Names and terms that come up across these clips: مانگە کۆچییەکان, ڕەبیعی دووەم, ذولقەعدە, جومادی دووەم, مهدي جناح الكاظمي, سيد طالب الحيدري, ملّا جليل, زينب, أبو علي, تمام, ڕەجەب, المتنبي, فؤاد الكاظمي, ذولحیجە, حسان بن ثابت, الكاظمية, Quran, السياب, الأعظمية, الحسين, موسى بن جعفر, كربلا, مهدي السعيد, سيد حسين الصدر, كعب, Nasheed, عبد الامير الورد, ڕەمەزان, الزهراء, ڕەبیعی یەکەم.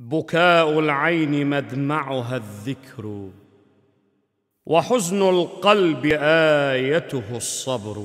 بكاء العين مدمعها الذكر، وحزن القلب آيته الصبر.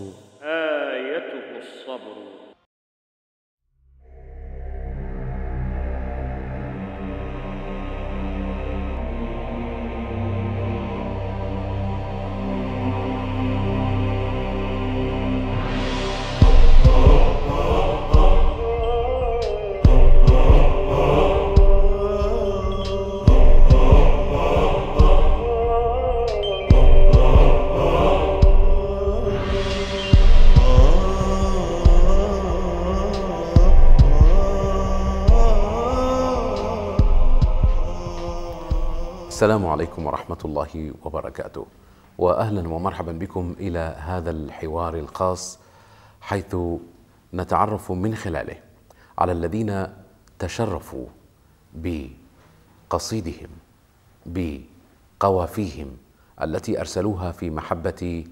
السلام عليكم ورحمة الله وبركاته، وأهلا ومرحبا بكم إلى هذا الحوار الخاص حيث نتعرف من خلاله على الذين تشرفوا بقصيدهم بقوافيهم التي أرسلوها في محبة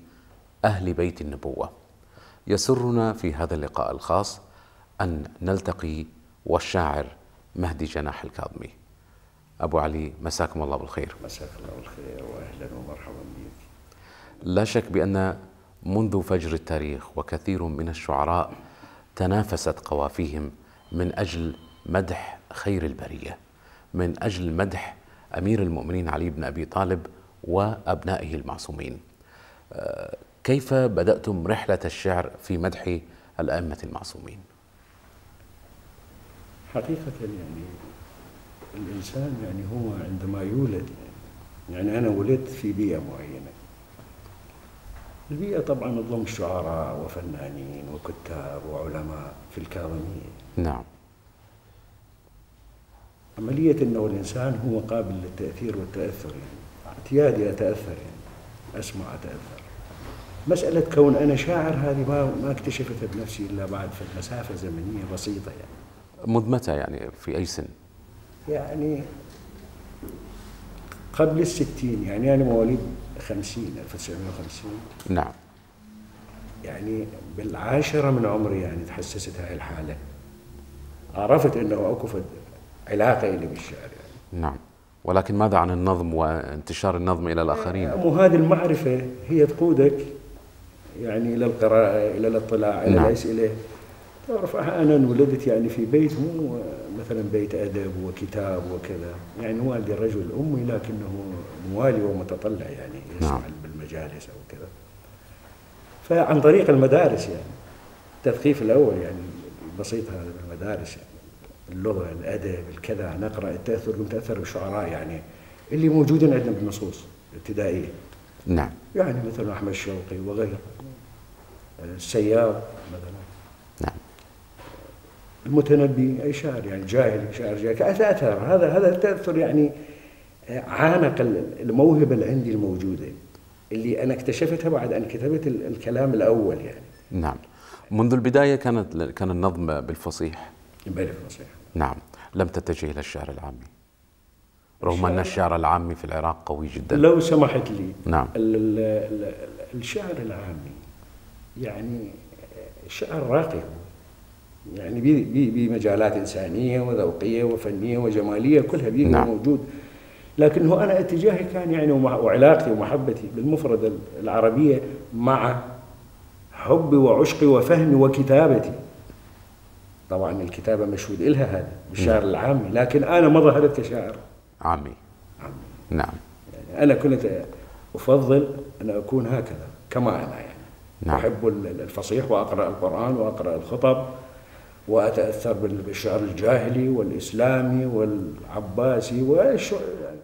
أهل بيت النبوة. يسرنا في هذا اللقاء الخاص أن نلتقي والشاعر مهدي جناح الكاظمي. أبو علي، مساكم الله بالخير. مساك الله بالخير وأهلا ومرحبا بك. لا شك بأن منذ فجر التاريخ وكثير من الشعراء تنافست قوافيهم من أجل مدح خير البرية، من أجل مدح أمير المؤمنين علي بن أبي طالب وأبنائه المعصومين. كيف بدأتم رحلة الشعر في مدح الأئمة المعصومين؟ حقيقة يعني الإنسان يعني هو عندما يولد، يعني أنا ولدت في بيئة معينة. البيئة طبعاً تضم شعراء وفنانين وكتاب وعلماء في الكاظمية. نعم. عملية أنه الإنسان هو قابل للتأثير والتأثر، يعني اعتيادي أتأثر، يعني أسمع أتأثر. مسألة كون أنا شاعر هذه ما اكتشفتها بنفسي إلا بعد في مسافة زمنية بسيطة. يعني منذ متى، يعني في أي سن؟ يعني قبل الستين، يعني أنا مواليد 50 1950. نعم. يعني بالعاشرة من عمري يعني تحسست هاي الحالة، عرفت أنه أكو علاقة إلي بالشعر يعني. نعم. ولكن ماذا عن النظم وانتشار النظم إلى الآخرين؟ وهذه المعرفة هي تقودك يعني إلى القراءة، إلى الاطلاع، إلى الأسئلة. تعرف أنا انولدت يعني في بيت مو مثلا بيت أدب وكتاب وكذا، يعني والدي رجل أمي لكنه موالي ومتطلع، يعني يسمع بالمجالس أو كذا. فعن طريق المدارس يعني التثقيف الأول يعني البسيط هذا بالمدارس، يعني اللغة الأدب الكذا، نقرأ التأثر ونتأثر بالشعراء يعني اللي موجودين عندنا بالنصوص الابتدائية. نعم. يعني مثلا أحمد الشوقي وغيره، السياب مثلا، المتنبي، أي شاعر يعني جاهلي، شاعر جاهلي أتأثر. هذا التأثر يعني عانق الموهبة اللي عندي الموجودة اللي أنا اكتشفتها بعد أن كتبت الكلام الأول يعني. نعم. منذ البداية كان النظم بالفصيح. بالفصيح. نعم. لم تتجه إلى الشعر العامي رغم أن الشعر العامي في العراق قوي جدا. لو سمحت لي. نعم. الشعر العامي يعني شعر راقي، يعني بمجالات إنسانية وذوقية وفنية وجمالية كلها بيه. نعم. موجود، لكنه أنا اتجاهي كان يعني وعلاقتي ومحبتي بالمفردة العربية مع حبي وعشقي وفهمي وكتابتي. طبعا الكتابة مشهود إلها هذا بالشعر العامي، لكن أنا ما ظهرت كشاعر عامي. نعم. يعني أنا كنت أفضل أن أكون هكذا كما أنا يعني. نعم. أحب الفصيح وأقرأ القرآن وأقرأ الخطب وأتأثر بالشعر الجاهلي والإسلامي والعباسي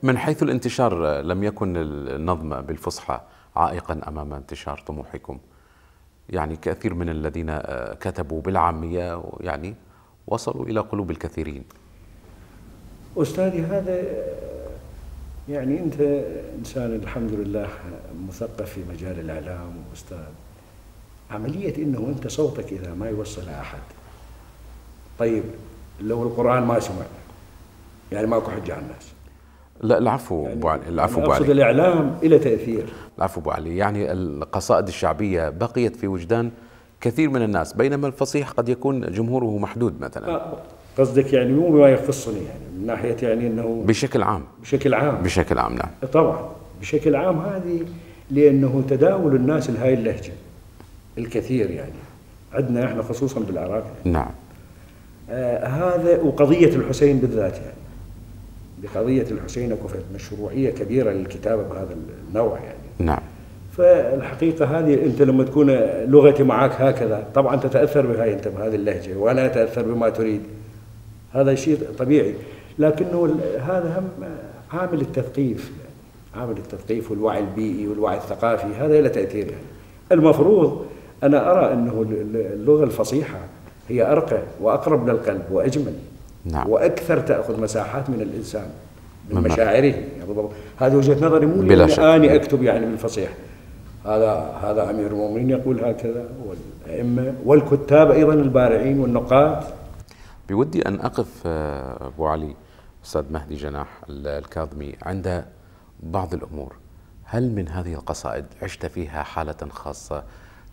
من حيث الانتشار لم يكن النظم بالفصحى عائقا أمام انتشار طموحكم؟ يعني كثير من الذين كتبوا بالعامية يعني وصلوا إلى قلوب الكثيرين. أستاذي هذا يعني أنت إنسان الحمد لله مثقف في مجال الإعلام وأستاذ، عملية أنه أنت صوتك إذا ما يوصل أحد، طيب لو القرآن ما سمع يعني ماكو حجة على الناس. لا، العفو أبو علي. العفو أبو علي، أقصد الإعلام إلى تأثير. العفو أبو علي، يعني القصائد الشعبية بقيت في وجدان كثير من الناس بينما الفصيح قد يكون جمهوره محدود مثلا. قصدك يعني مو رواية يخصني يعني من ناحية يعني أنه بشكل عام. بشكل عام. بشكل عام نعم. طبعا بشكل عام هذه لأنه تداول الناس لهاي اللهجة الكثير يعني عندنا احنا خصوصا بالعراق يعني. نعم. هذا وقضية الحسين بالذات يعني. بقضية الحسين اكو مشروعية كبيرة للكتابة بهذا النوع يعني. نعم. فالحقيقة هذه أنت لما تكون لغتي معاك هكذا طبعا تتأثر بهاي أنت بهذه اللهجة ولا تأثر بما تريد، هذا شيء طبيعي، لكنه هذا هم عامل التثقيف يعني، عامل التثقيف والوعي البيئي والوعي الثقافي هذا له تأثير يعني. المفروض أنا أرى أنه اللغة الفصيحة هي أرقى وأقرب للقلب وأجمل. نعم. وأكثر تأخذ مساحات من الإنسان من مشاعره يعني. هذه وجهة نظري، مو أني أكتب يعني بالفصيح، هذا أمير المؤمنين يقول هكذا والأئمة والكتاب أيضا البارعين والنقاد. بودي أن أقف أبو علي أستاذ مهدي جناح الكاظمي عند بعض الأمور. هل من هذه القصائد عشت فيها حالة خاصة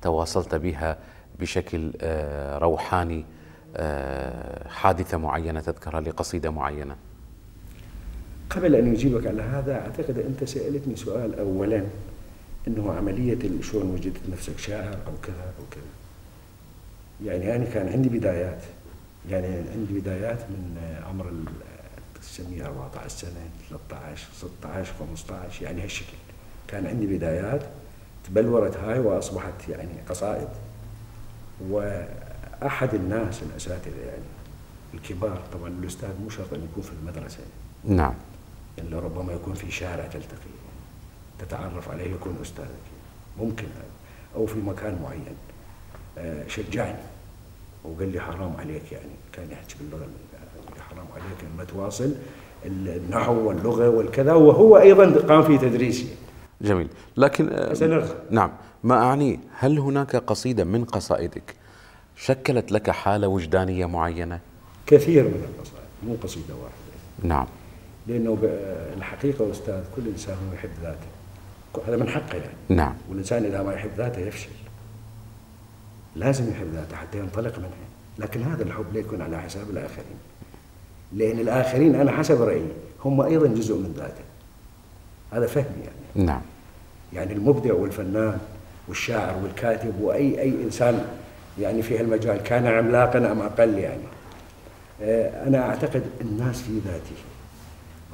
تواصلت بها بشكل روحاني، حادثة معينة تذكرها لقصيدة معينة؟ قبل أن أجيبك على هذا أعتقد أنت سألتني سؤال أولا أنه عملية شلون وجدت نفسك شاعر أو كذا أو كذا. يعني أنا كان عندي بدايات، يعني عندي بدايات من عمر تسميها 14 سنة 13 16 15 يعني هالشكل. كان عندي بدايات تبلورت هاي وأصبحت يعني قصائد. وأحد الناس الأساتذة يعني الكبار، طبعا الأستاذ مو شرط أن يكون في المدرسة. نعم. إلا ربما يكون في شارع تلتقي تتعرف عليه يكون أستاذك ممكن، أو في مكان معين. شجعني وقال لي حرام عليك، يعني كان يحكي باللغة حرام عليك لما تواصل النحو واللغة والكذا، وهو أيضا قام في تدريسي. جميل. لكن نعم ما أعنيه، هل هناك قصيدة من قصائدك شكلت لك حالة وجدانية معينة؟ كثير من القصائد، مو قصيدة واحدة. نعم. لأنه الحقيقة أستاذ كل إنسان هو يحب ذاته، هذا من حقه يعني. نعم. والإنسان إذا ما يحب ذاته يفشل، لازم يحب ذاته حتى ينطلق منها، لكن هذا الحب لا يكون على حساب الآخرين، لأن الآخرين أنا حسب رأيي هم أيضا جزء من ذاته، هذا فهمي يعني. نعم. يعني المبدع والفنان والشاعر والكاتب وأي إنسان يعني في هالمجال كان عملاقا أم أقل يعني، أنا أعتقد الناس في ذاته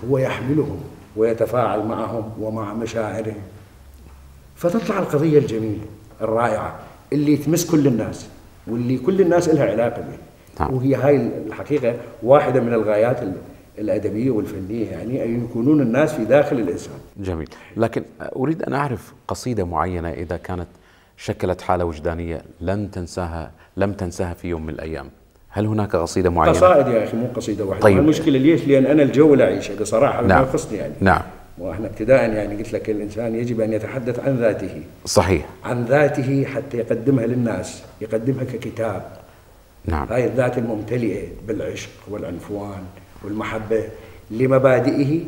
هو يحملهم ويتفاعل معهم ومع مشاعرهم، فتطلع القضية الجميلة الرائعة اللي تمس كل الناس واللي كل الناس لها علاقة به. نعم. وهي هاي الحقيقة واحدة من الغايات الأدبية والفنية يعني، أن يكونون الناس في داخل الإنسان. جميل. لكن أريد أن أعرف قصيدة معينة إذا كانت شكلت حالة وجدانية لم تنساها في يوم من الأيام، هل هناك قصيدة معينة؟ قصائد يا أخي مو قصيدة واحدة. طيب. المشكلة ليش؟ لأن أنا الجو لا أعيشه بصراحة. نعم. ما يعني. نعم. وإحنا ابتداء يعني قلت لك الإنسان يجب أن يتحدث عن ذاته. صحيح. عن ذاته حتى يقدمها للناس، يقدمها ككتاب. نعم. هاي الذات الممتلئة بالعشق والعنفوان والمحبة لمبادئه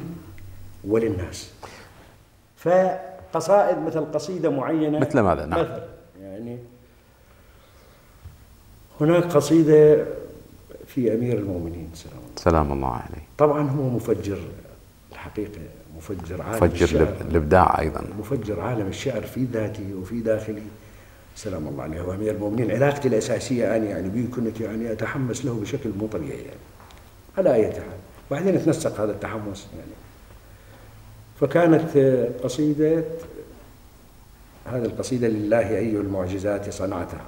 وللناس. فقصائد مثل قصيدة معينة مثل ماذا؟ نعم. مثل يعني هناك قصيدة في أمير المؤمنين سلام الله عليه. طبعا هو مفجر الحقيقة، مفجر عالم الشعر، الإبداع أيضا، مفجر عالم الشعر في ذاتي وفي داخلي سلام الله عليه. وأمير المؤمنين علاقتي الأساسية أنا يعني به كنت يعني أتحمس له بشكل مو طبيعي يعني، على أي حال بعدين اتنسق هذا التحمس يعني. فكانت قصيدة هذه القصيدة لله أي المعجزات صنعتها،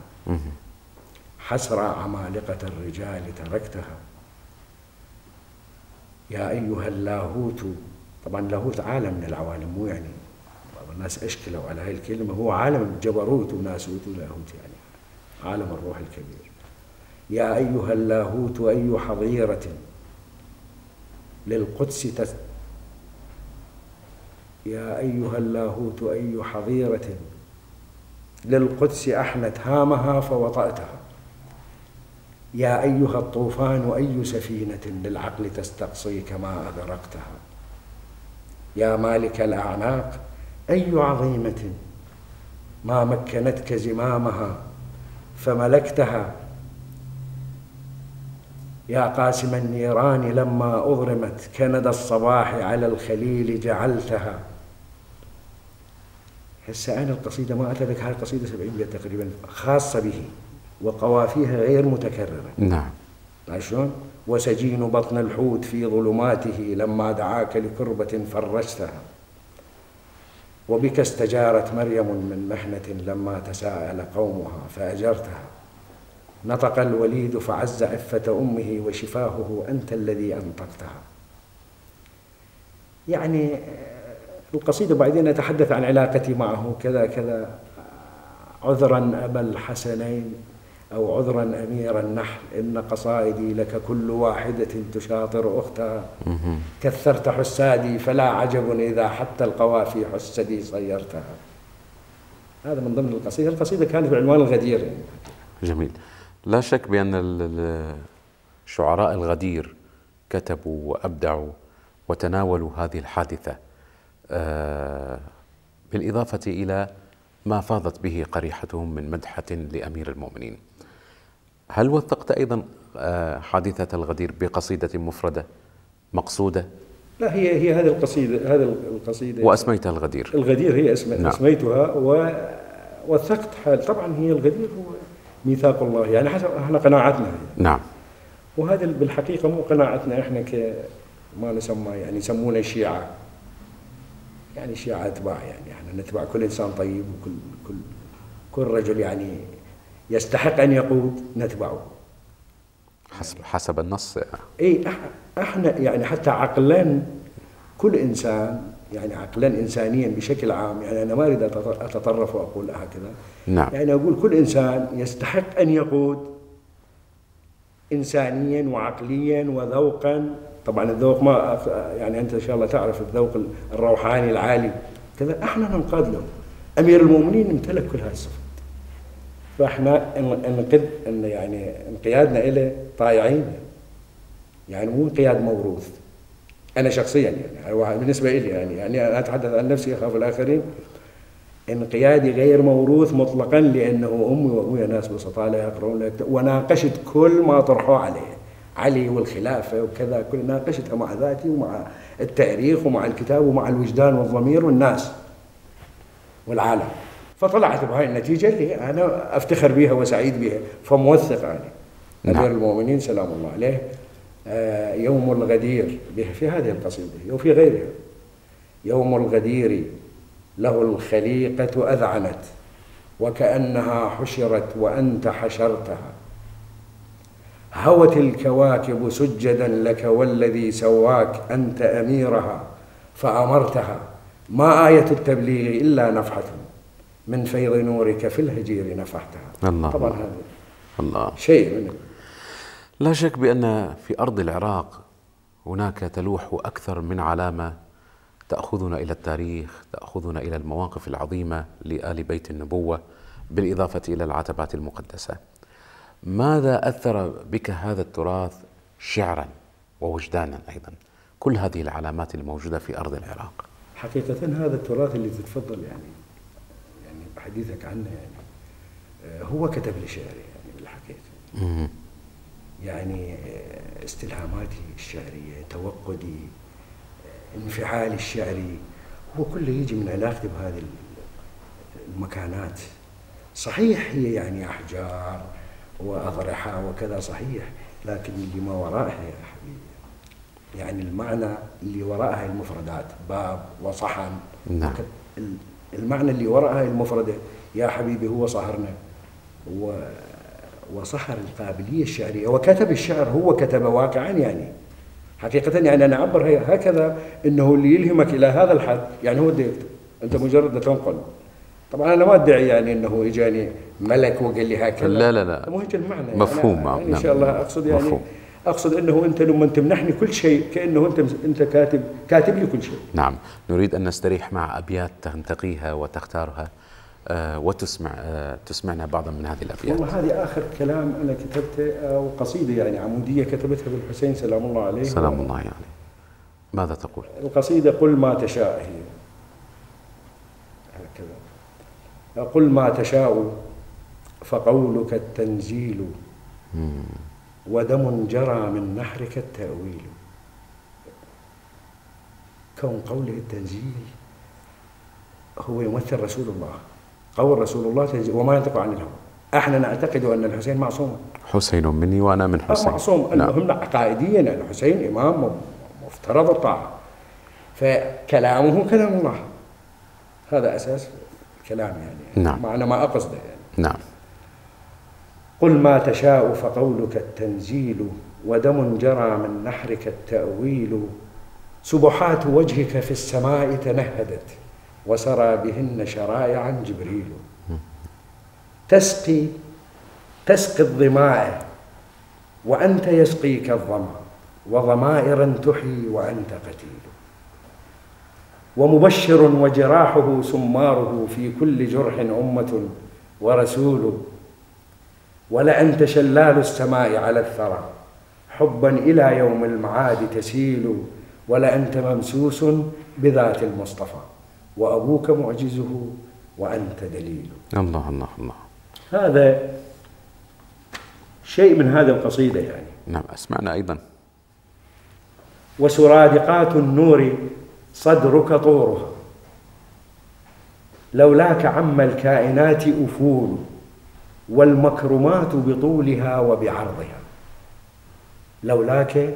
حسرى عمالقة الرجال تركتها، يا أيها اللاهوت. طبعا اللاهوت عالم من العوالم، مو يعني بعض الناس أشكلوا على هاي الكلمة، هو عالم الجبروت وناسوت ولاهوت يعني عالم الروح الكبير. يا أيها اللاهوت أي حظيرة للقدس يا أيها اللاهوت أي حظيرة للقدس أحنت هامها فوطأتها، يا أيها الطوفان أي سفينة للعقل تستقصيك ما أدركتها، يا مالك الأعناق أي عظيمة ما مكنتك زمامها فملكتها، يا قاسم النيران لما أضرمت كند الصباح على الخليل جعلتها. هسه أنا القصيدة ما أتذكر، هاي القصيدة 700 تقريبا خاصة به وقوافيها غير متكررة. نعم. شلون؟ وسجين بطن الحوت في ظلماته لما دعاك لكربة فرجتها، وبك استجارت مريم من محنة لما تساءل قومها فأجرتها، نطق الوليد فعز عفة أمه وشفاهه أنت الذي أنطقتها. يعني القصيدة بعدين أتحدث عن علاقتي معه كذا كذا، عذرا أبا الحسنين أو عذرا أمير النحل إن قصائدي لك كل واحدة تشاطر أختها، كثرت حسادي فلا عجب إذا حتى القوافي حسدي صيرتها. هذا من ضمن القصيدة. القصيدة كانت بعنوان الغدير يعني. جميل. لا شك بأن شعراء الغدير كتبوا وأبدعوا وتناولوا هذه الحادثة، بالإضافة إلى ما فاضت به قريحتهم من مدحة لأمير المؤمنين. هل وثقت أيضا حادثة الغدير بقصيدة مفردة مقصودة؟ لا، هي هذه القصيدة، هذه القصيدة وأسميتها الغدير. الغدير هي أسميتها ووثقت حال. طبعا هي الغدير هو ميثاق الله، يعني حسب احنا قناعتنا هي. نعم. وهذا بالحقيقة مو قناعتنا احنا كما نسمى، يعني يسمونا الشيعة، يعني الشيعة أتباع، يعني احنا نتبع كل إنسان طيب وكل كل كل رجل يعني يستحق أن يقود نتبعه حسب النص. إي احنا يعني حتى عقلا كل إنسان، يعني عقلا إنسانيا بشكل عام، يعني أنا ما أريد أتطرف وأقول هكذا. نعم. يعني أقول كل إنسان يستحق أن يقود إنسانيا وعقليا وذوقا. طبعا الذوق ما يعني انت ان شاء الله تعرف الذوق الروحاني العالي كذا، احنا ننقاد له. امير المؤمنين امتلك كل هاي الصفات، فاحنا يعني انقيادنا له طائعين، يعني مو انقياد موروث. انا شخصيا يعني بالنسبه لي يعني انا اتحدث عن نفسي، اخاف الاخرين، انقيادي غير موروث مطلقا، لانه امي وابويا ناس بسطاء لا يقرؤون وناقشت كل ما طرحوه عليه، علي والخلافة وكذا، كل ناقشتها مع ذاتي ومع التاريخ ومع الكتاب ومع الوجدان والضمير والناس والعالم، فطلعت بهاي النتيجة اللي أنا أفتخر بها وسعيد بها، فموثق أنا. نعم. أمير المؤمنين سلام الله عليه يوم الغدير في هذه القصيدة وفي غيرها. يوم الغدير له الخليقة أذعنت وكأنها حشرت وأنت حشرتها، هوت الكواكب سجدا لك والذي سواك أنت أميرها فأمرتها، ما آية التبليغ إلا نفحة من فيض نورك في الهجير نفحتها. الله. طبعا هذا الله شيء منه. لا شك بأن في أرض العراق هناك تلوح أكثر من علامة تأخذنا إلى التاريخ، تأخذنا إلى المواقف العظيمة لآل بيت النبوة، بالإضافة إلى العتبات المقدسة. ماذا أثر بك هذا التراث شعراً ووجداناً أيضاً، كل هذه العلامات الموجودة في أرض العراق؟ حقيقة هذا التراث اللي تتفضل يعني حديثك عنه، يعني هو كتب لي شعري يعني بالحقيقة، يعني استلهاماتي الشعرية، توقدي، انفعالي الشعري، هو كله يجي من علاقتي بهذه المكانات. صحيح هي يعني أحجار وأضرحة وكذا صحيح، لكن اللي ما وراءها يا حبيبي يعني المعنى اللي وراءها المفردات، باب وصحن. نعم. المعنى اللي وراءها المفردة يا حبيبي هو صهرنا وصهر القابلية الشعرية، وكتب الشعر هو كتب واقعا يعني حقيقة. يعني أنا أعبر هكذا أنه اللي يلهمك إلى هذا الحد يعني هو اللي يكتب، أنت مجرد تنقل. طبعا أنا ما أدعي يعني أنه إجاني ملك وقال لي هكذا، لا لا لا، مو هيك المعنى مفهوم. يعني نعم. إن شاء الله أقصد يعني مفهوم. أقصد أنه أنت لما تمنحني كل شيء كأنه أنت كاتب لي كل شيء. نعم. نريد أن نستريح مع أبيات تنتقيها وتختارها تسمعنا بعضا من هذه الأبيات. والله هذه آخر كلام أنا كتبته، أو قصيدة يعني عمودية كتبتها بالحسين سلام الله عليه. سلام الله عليه. يعني. ماذا تقول؟ القصيدة قل ما تشاء، هي هكذا. قل ما تشاء فقولك التنزيل ودم جرى من نحرك التأويل. كون قوله التنزيل هو يمثل رسول الله، قول رسول الله تنزيل وما ينطق عن الهوى. احنا نعتقد ان الحسين معصوم، حسين مني وانا من حسين، معصوم. نعم. هم عقائديا ان الحسين امام مفترض الطاعه، فكلامه كلام الله، هذا اساس الكلام يعني. نعم. معنى ما اقصده يعني. نعم. قل ما تشاء فقولك التنزيل، ودم جرى من نحرك التأويل، سبحات وجهك في السماء تنهدت، وسرى بهن شرائعا جبريل. تسقي الظماء وأنت يسقيك الظما، وضمائر تحيي وأنت قتيل. ومبشر وجراحه سماره، في كل جرح أمة ورسول. ولأنت شلال السماء على الثرى، حبا إلى يوم المعاد تسيل. ولأنت ممسوس بذات المصطفى، وأبوك معجزه وأنت دليل. الله الله الله. هذا شيء من هذه القصيدة يعني. نعم أسمعنا أيضا. وسرادقات النور صدرك طورها، لولاك عم الكائنات أفول. والمكرمات بطولها وبعرضها، لولاك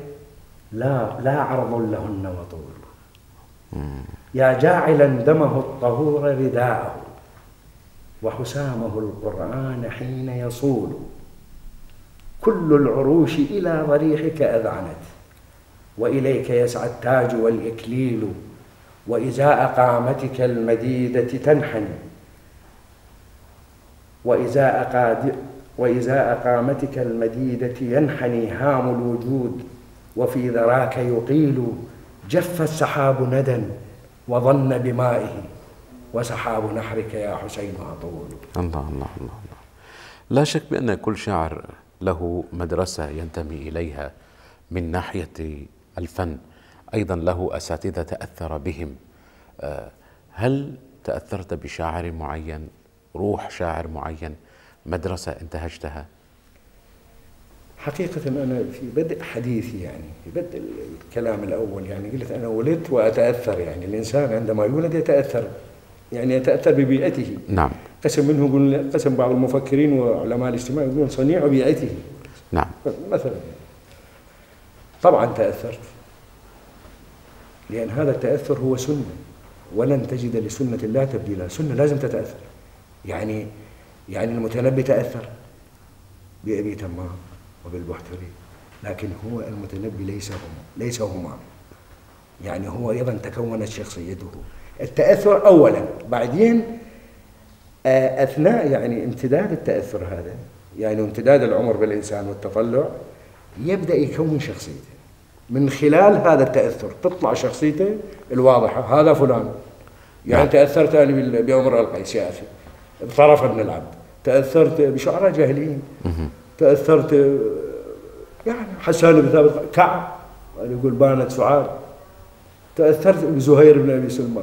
لا عرض لهن وطول. يا جاعلا دمه الطهور رداءه، وحسامه القرآن حين يصول. كل العروش إلى ضريحك أذعنت، وإليك يسعى التاج والإكليل. وإزاء قامتك المديدة تنحني، وإزاء قامتك المديدة ينحني هام الوجود. وفي ذراك يقيل، جف السحاب ندى وظن بمائه، وسحاب نحرك يا حسين أطول. الله الله الله. لا شك بأن كل شاعر له مدرسة ينتمي إليها من ناحية الفن، أيضا له أساتذة تأثر بهم. هل تأثرت بشاعر معين، روح شاعر معين، مدرسة انتهجتها؟ حقيقة أنا في بدء حديثي يعني، في بدء الكلام الأول يعني قلت أنا ولدت وأتأثر يعني. الإنسان عندما يولد يتأثر يعني، يتأثر ببيئته. نعم. قسم منه يقول، قسم بعض المفكرين وعلماء الاجتماع يقولون صنيع بيئته. نعم. مثلا طبعا تأثرت، لأن هذا التأثر هو سنة، ولن تجد لسنة الله تبديلا. سنة لازم تتأثر يعني المتنبي تأثر بأبي تمام وبالبحتري، لكن هو المتنبي ليس هما يعني، هو أيضا تكونت شخصيته. التأثر أولا، بعدين أثناء يعني امتداد التأثر هذا يعني امتداد العمر بالإنسان والتطلع، يبدأ يكون شخصيته من خلال هذا التأثر. تطلع شخصيته الواضحة، هذا فلان يعني. نعم. تأثرت أنا بأمر القيس يا أخي، بطرف ابن العبد، تأثرت بشعراء جاهليين، تأثرت يعني حسان بن ثابت، كعب يقول بانت سعاد، تأثرت بزهير بن أبي سلمى،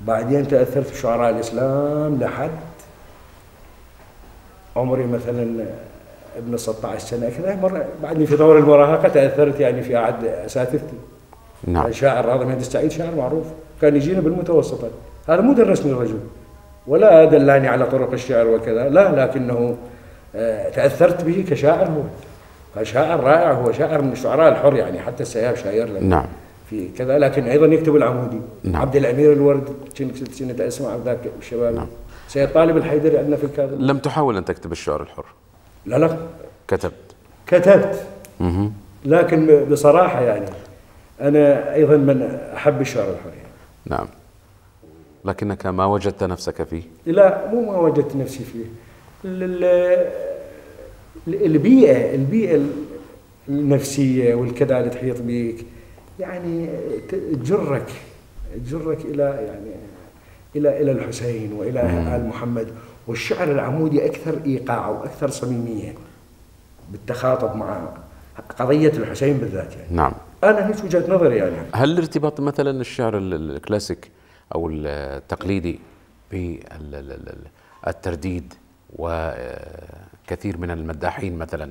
بعدين تأثرت بشعراء الإسلام لحد عمري مثلا ابن 16 سنة كذا. مرة بعدني في طور المراهقة تأثرت يعني في أحد أساتذتي. نعم. الشاعر مهدي السعيد شاعر معروف، كان يجينا بالمتوسطة. هذا مو درسني الرجل ولا دلاني على طرق الشعر وكذا، لا، لكنه تأثرت به كشاعر. هو شاعر رائع، هو شاعر من الشعراء الحر يعني، حتى السياب شاير له. نعم. في كذا، لكن أيضا يكتب العمودي. نعم. عبد الامير الورد كنت اسمع ذاك الشباب. نعم. سيد طالب الحيدري عندنا في الكاظمية. لم تحاول أن تكتب الشعر الحر؟ لا، كتبت لكن بصراحة يعني أنا أيضا من أحب الشعر الحر يعني. نعم. لكنك ما وجدت نفسك فيه؟ لا، مو ما وجدت نفسي فيه. البيئة النفسية والكذا اللي تحيط بك يعني تجرك إلى يعني إلى الحسين وإلى آل محمد. والشعر العمودي أكثر إيقاع وأكثر صميمية بالتخاطب مع قضية الحسين بالذات يعني. نعم. أنا هيك وجهة نظري يعني. هل ارتباط مثلا الشعر الكلاسيك أو التقليدي بالترديد وكثير من المداحين مثلا،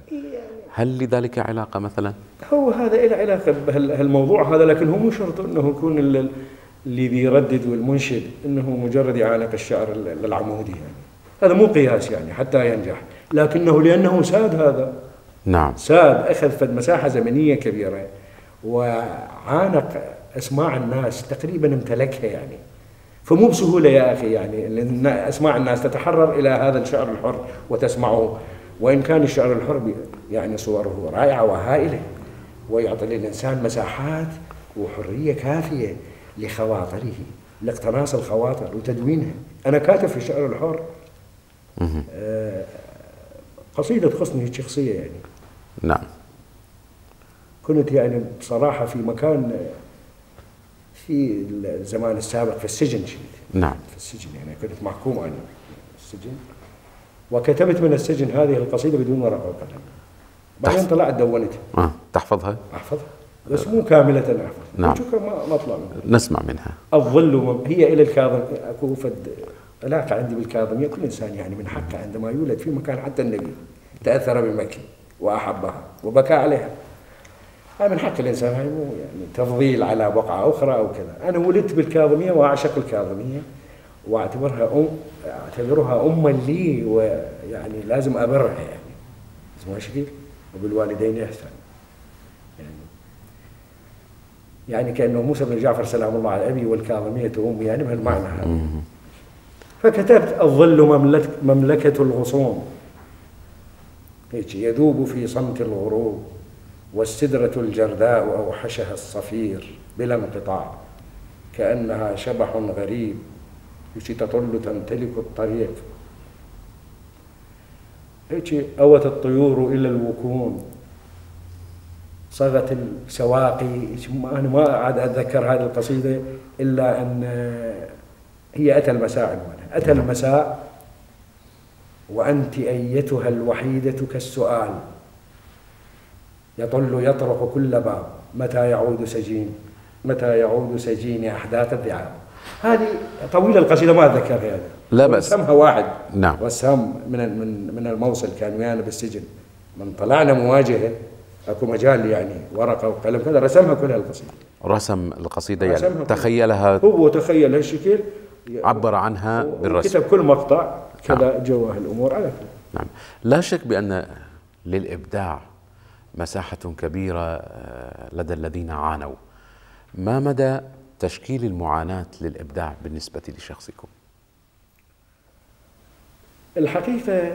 هل لذلك علاقة مثلا؟ هو هذا له علاقة بهالموضوع هذا، لكن هو مو شرط انه يكون اللي يردد والمنشد انه مجرد يعانق الشعر العمودي، يعني هذا مو قياس يعني حتى ينجح، لكنه لانه ساد هذا. نعم ساد، اخذ مساحة زمنية كبيرة وعانق اسماع الناس، تقريبا امتلكها يعني، فمو بسهولة يا اخي يعني لأن اسماع الناس تتحرر الى هذا الشعر الحر وتسمعه، وإن كان الشعر الحر يعني صوره رائعة وهائلة ويعطي للإنسان مساحات وحرية كافية لخواطره، لاقتناص الخواطر وتدوينها. أنا كاتب في الشعر الحر قصيدة تخصني الشخصية يعني. نعم. كنت يعني بصراحة في مكان في الزمان السابق في السجن كنت. نعم. في السجن يعني كنت محكوم أنا في السجن. وكتبت من السجن هذه القصيدة بدون ورقة وقلم. بعدين طلعت دونتها. تحفظها؟ أحفظها بس مو كاملة أحفظها. نعم. ما أطلع منها. نسمع منها. الظل هي إلى الكاظمية، أكو فد علاقة عندي بالكاظمية، كل إنسان يعني من حقه عندما يولد في مكان، حتى النبي تأثر بمكة وأحبها وبكى عليها. هاي من حق الإنسان، هاي مو يعني تفضيل على بقعة أخرى أو كذا. أنا ولدت بالكاظمية وأعشق الكاظمية. واعتبرها أما لي، ويعني لازم أبرها يعني. اسمها شكل وبالوالدين إحسان. يعني كأنه موسى بن جعفر سلام الله على أبي والكاظمية أمي، يعني بهالمعنى هذا. فكتبت الظل مملكة الغصون، هيك يذوب في صمت الغروب، والسدرة الجرداء أوحشها الصفير بلا انقطاع، كأنها شبح غريب تطل تمتلك الطريق، هيك أوت الطيور إلى الوكون، صغت السواقي. أنا ما عاد أتذكر هذه القصيدة إلا أن هي أتى المساء عنوانها. أتى المساء وأنت أيتها الوحيدة كالسؤال، يطل يطرق كل باب، متى يعود سجين، متى يعود سجين أحداث الذئاب. هذه طويلة القصيدة ما أتذكرها يعني. لا بأس. وسمها واحد. نعم. وسام من الموصل كان ويانا بالسجن، من طلعنا مواجهة اكو مجال يعني ورقة وقلم كذا، رسمها كلها القصيدة. رسم القصيدة يعني تخيلها هو، تخيل هالشكل، عبر عنها بالرسم، كتب كل مقطع كذا. نعم. جواه الأمور على كل. نعم. لا شك بأن للإبداع مساحة كبيرة لدى الذين عانوا. ما مدى تشكيل المعاناة للإبداع بالنسبة لشخصكم؟ الحقيقة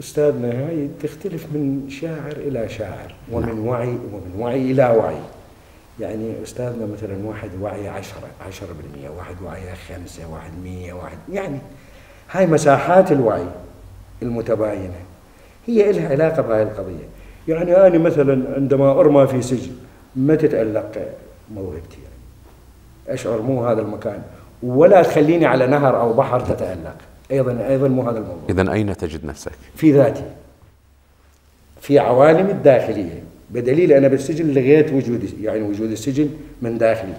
أستاذنا هاي تختلف من شاعر إلى شاعر، ومن نعم. ومن وعي إلى وعي. يعني أستاذنا مثلا واحد وعي 10%، واحد وعي 5%، واحد 100%، واحد يعني. هاي مساحات الوعي المتباينة هي لها علاقة بهاي القضية. يعني أنا مثلا عندما أرمى في سجن ما تتألق موهبتي، أشعر مو هذا المكان، ولا تخليني على نهر أو بحر تتألق، أيضا مو هذا الموضوع. إذن أين تجد نفسك؟ في ذاتي، في عوالمي الداخلية، بدليل أنا بالسجن لغيت وجودي، يعني وجود السجن من داخلي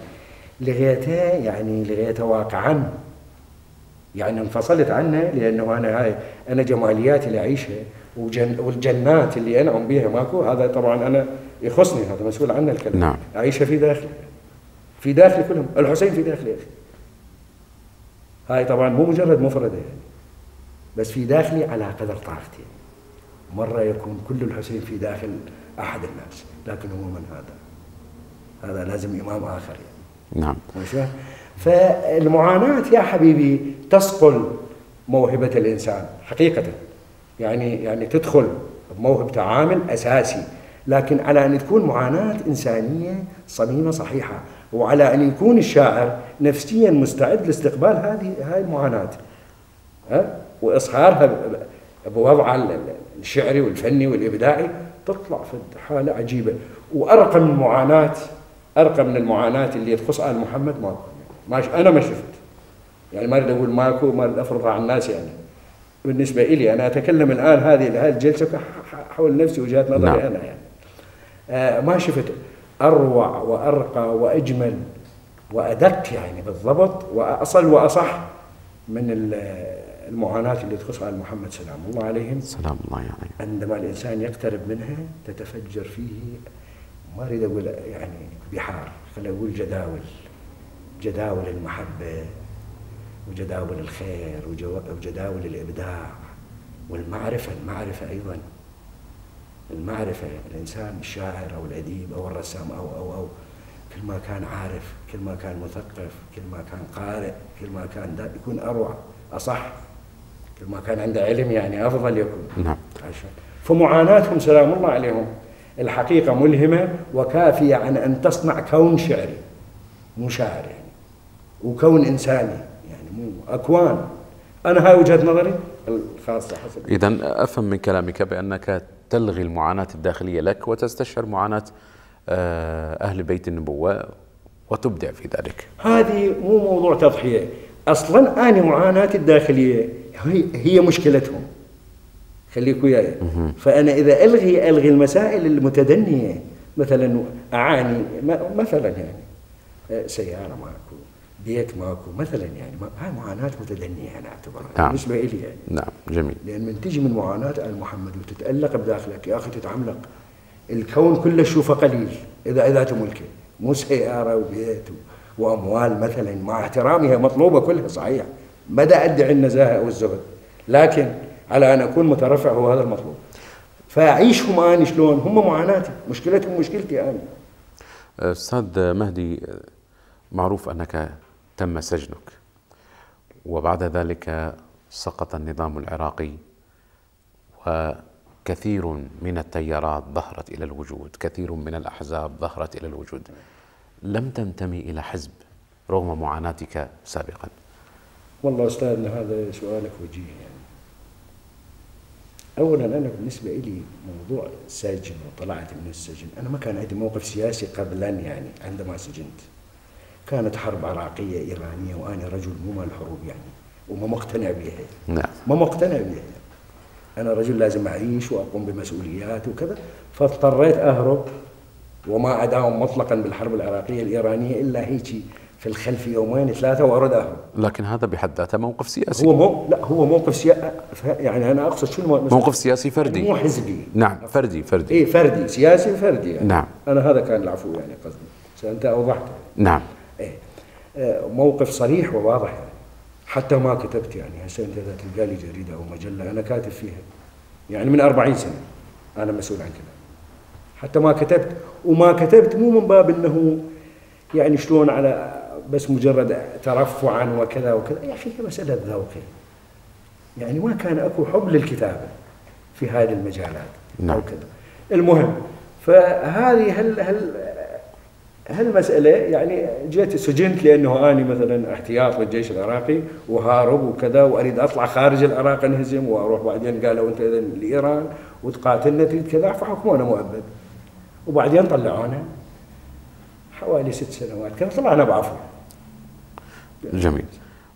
لغيته، يعني لغيته واقعا، يعني انفصلت عنه، لأنه أنا جمالياتي اللي أعيشها والجنات اللي أنعم بها ماكو، هذا طبعا أنا يخصني، هذا مسؤول عنه الكلام. نعم. أعيشها في داخلي، في داخلي كلهم. الحسين في داخلي، هاي طبعا مو مجرد مفردة يعني، بس في داخلي على قدر طاقتي. مرة يكون كل الحسين في داخل أحد الناس، لكن هو من هذا لازم إمام آخر يعني. نعم. فالمعاناة يا حبيبي تسقل موهبة الإنسان حقيقة، يعني تدخل بموهبة عامل أساسي، لكن على أن تكون معاناة إنسانية صميمة صحيحة، وعلى أن يكون الشاعر نفسياً مستعد لاستقبال هاي المعاناة، وإصهارها بوضعها الشعري والفني والإبداعي، تطلع في حالة عجيبة. وأرقى من المعاناة اللي تخص آل محمد ماكو، أنا ما شفت يعني، ما أريد أقول ماكو، ما أريد أفرضها على الناس يعني، بالنسبة إلي أنا أتكلم الآن هذه الجلسة حول نفسي وجهات نظري. نعم. أنا يعني ما شفت أروع وأرقى وأجمل وأدق يعني بالضبط وأصل وأصح من المعاناة اللي تقصها محمد سلام الله عليهم سلام الله عليهم عندما الإنسان يقترب منها تتفجر فيه، ما أريد أقول يعني بحار، خلينا أقول جداول، جداول المحبة وجداول الخير وجداول الإبداع والمعرفة. المعرفة أيضا، المعرفة الإنسان الشاعر أو الأديب أو الرسام أو كل ما كان عارف، كل ما كان مثقف، كل ما كان قارئ، كل ما كان ده يكون أروع أصح، كل ما كان عنده علم يعني أفضل يكون. نعم. فمعاناتهم سلام الله عليهم الحقيقة ملهمة وكافية عن أن تصنع كون شعري، مو شاعر يعني، وكون إنساني يعني، مو أكوان. أنا هاي وجهة نظري الخاصة. حسب إذا أفهم من كلامك بأنك تلغي المعاناة الداخلية لك وتستشعر معاناة أهل بيت النبوة وتبدع في ذلك. هذه مو موضوع تضحية أصلاً. أنا معاناتي الداخلية هي مشكلتهم، خليك وياي. فأنا إذا ألغي المسائل المتدنية، مثلاً أعاني مثلاً يعني سيارة ماكو، بيت ماكو مثلاً، يعني هاي معاناة متدنية أنا أعتبرها. نعم. بالنسبة إلي يعني. نعم جميل. لأن من تجي من معاناة آل محمد وتتألق بداخلك يا أخي تتعملق، الكون كله شوفه قليل إذا تملكه، مو سيارة وبيت وأموال مثلا، مع احترامها مطلوبة كلها صحيح، مدى أدعي النزاهة أو الزهد، لكن على أن أكون مترفع هو هذا المطلوب. فأعيشهم أنا شلون، هم معاناتي، مشكلتهم مشكلتي أنا. أستاذ مهدي، معروف أنك تم سجنك وبعد ذلك سقط النظام العراقي و كثير من التيارات ظهرت إلى الوجود، كثير من الأحزاب ظهرت إلى الوجود. لم تنتمي إلى حزب رغم معاناتك سابقا. والله أستاذنا هذا سؤالك وجيه يعني. أولا أنا بالنسبة لي موضوع السجن وطلعت من السجن، أنا ما كان عندي موقف سياسي قبلا يعني. عندما سجنت كانت حرب عراقية إيرانية وأنا رجل مو مال الحروب يعني، وما مقتنع بها. نعم. ما مقتنع بها. أنا رجل لازم أعيش وأقوم بمسؤوليات وكذا، فاضطريت أهرب وما أداوم مطلقاً بالحرب العراقية الإيرانية إلا هيجي في الخلف يومين ثلاثة وأرد أهرب. لكن هذا بحد ذاته موقف سياسي. هو موقف سياسي يعني. أنا أقصد شو موقف سياسي فردي مو حزبي. نعم فردي. إيه فردي، سياسي فردي يعني. نعم. أنا هذا كان العفو يعني قصدي، فأنت أوضحت. نعم. إيه موقف صريح وواضح يعني. حتى ما كتبت يعني. هسه انت اذا تلقى لي جريده او مجله انا كاتب فيها يعني من 40 سنه انا مسؤول عن كذا. حتى ما كتبت، وما كتبت مو من باب انه يعني شلون على بس مجرد ترفعا وكذا وكذا يا اخي، هي مساله ذوق يعني. ما كان اكو حب للكتابه في هذه المجالات. نعم. او كذا. المهم فهذه هالمسألة يعني جيت سجنت لأنه أنا مثلا احتياط للجيش العراقي وهارب وكذا وأريد أطلع خارج العراق انهزم وأروح. بعدين قالوا أنت إذا لإيران وتقاتلنا تريد كذا، فحكمونا مؤبد وبعدين طلعونا حوالي 6 سنوات كذا، طلعنا بعفو. جميل.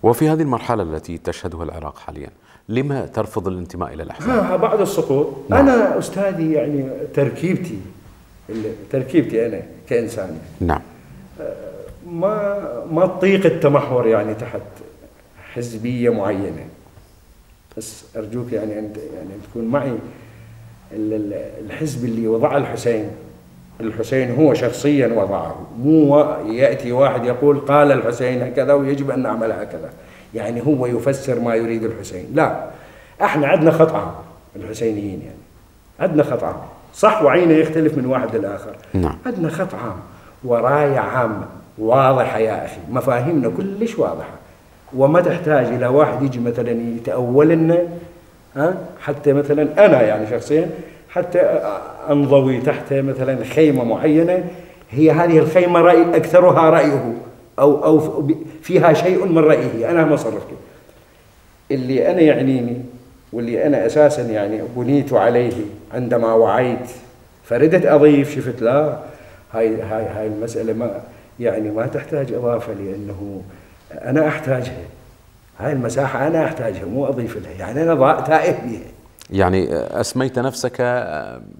وفي هذه المرحلة التي تشهدها العراق حاليا لما ترفض الانتماء إلى الأحزاب؟ بعد السقوط. نعم. أنا أستاذي يعني تركيبتي أنا كإنسان. نعم. ما تطيق التمحور يعني تحت حزبية معينة. بس أرجوك يعني أنت يعني تكون معي. الحزب اللي وضعه الحسين هو شخصيا وضعه، مو يأتي واحد يقول قال الحسين هكذا ويجب أن نعمل هكذا، يعني هو يفسر ما يريد الحسين. لا، احنا عندنا خطأ الحسينيين يعني، عندنا خطأ صح وعينه يختلف من واحد للآخر. نعم. عندنا خط عام وراية عامة واضحة يا أخي، مفاهيمنا كلش واضحة وما تحتاج إلى واحد يجي مثلا يتأول لنا. ها؟ حتى مثلا أنا يعني شخصيا حتى أنضوي تحت مثلا خيمة معينة، هي هذه الخيمة رأي أكثرها رأيه أو فيها شيء من رأيه. أنا ما أصرف كده. اللي أنا يعنيني واللي أنا أساساً يعني بنيت عليه عندما وعيت فردت أضيف، شفت لا هاي المسألة ما يعني ما تحتاج إضافة، لأنه أنا أحتاجها، هاي المساحة أنا أحتاجها مو أضيف لها يعني. أنا تائه بها يعني. أسميت نفسك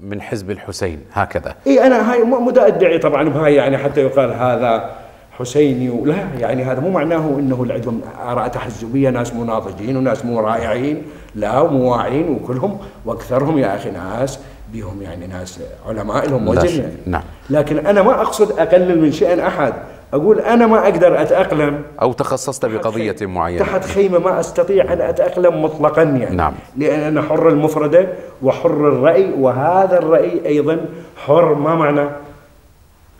من حزب الحسين هكذا؟ إي أنا هاي مو أدعي طبعاً بهاي يعني حتى يقال هذا حسيني ولا، يعني هذا مو معناه انه اللي عندهم اراء تحزبيه ناس مو ناضجين وناس مو رائعين، لا ومو واعين وكلهم، واكثرهم يا اخي ناس بهم يعني ناس علماء لهم وزن يعني. نعم. لكن انا ما اقصد اقلل من شيء احد، اقول انا ما اقدر اتاقلم، او تخصصت بقضيه معينه تحت خيمه ما استطيع ان اتاقلم مطلقا يعني. نعم. لان انا حر المفرده وحر الراي، وهذا الراي ايضا حر. ما معنى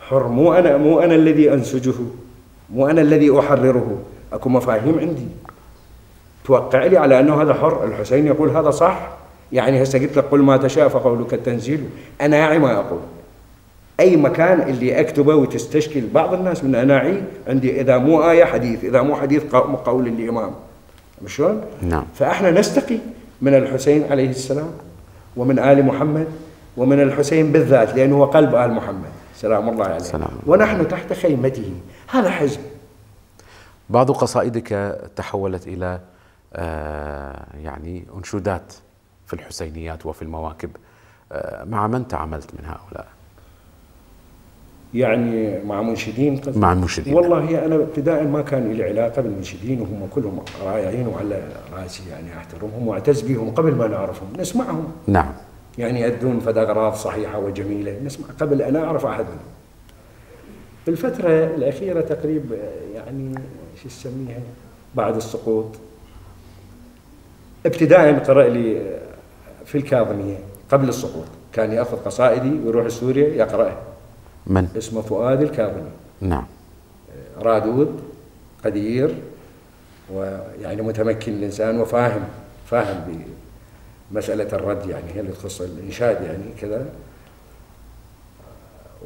حر؟ مو انا الذي انسجه، مو انا الذي احرره، اكو مفاهيم عندي توقع لي على انه هذا حر. الحسين يقول هذا صح، يعني هسه قلت لك قل ما تشاء فقولك التنزيل، انا يا ما اقول اي مكان اللي اكتبه وتستشكل بعض الناس من اناعي عندي، اذا مو آية حديث، اذا مو حديث قول الامام، مش شلون؟ نعم. فاحنا نستقي من الحسين عليه السلام ومن ال محمد ومن الحسين بالذات، لانه هو قلب ال محمد سلام الله عليه. سلام. ونحن تحت خيمته، هذا حزب. بعض قصائدك تحولت الى يعني انشودات في الحسينيات وفي المواكب، مع من تعاملت من هؤلاء؟ يعني مع منشدين؟ مع منشدين. والله انا ابتداء ما كان لي علاقه بالمنشدين، وهم كلهم رائعين وعلى راسي، يعني احترمهم واعتز بهم قبل ما نعرفهم، نسمعهم. نعم. يعني يدون فد اغراض صحيحه وجميله، نسمع قبل ان اعرف احد منهم. بالفتره الاخيره تقريبا يعني شو نسميها، بعد السقوط، ابتداء قرأ لي في الكاظميه قبل السقوط، كان ياخذ قصائدي ويروح سوريا يقراها. من؟ اسمه فؤاد الكاظمي. نعم. رادود، قدير، ويعني متمكن الانسان وفاهم، فاهم بمساله الرد، يعني هي اللي تخص الانشاد يعني كذا.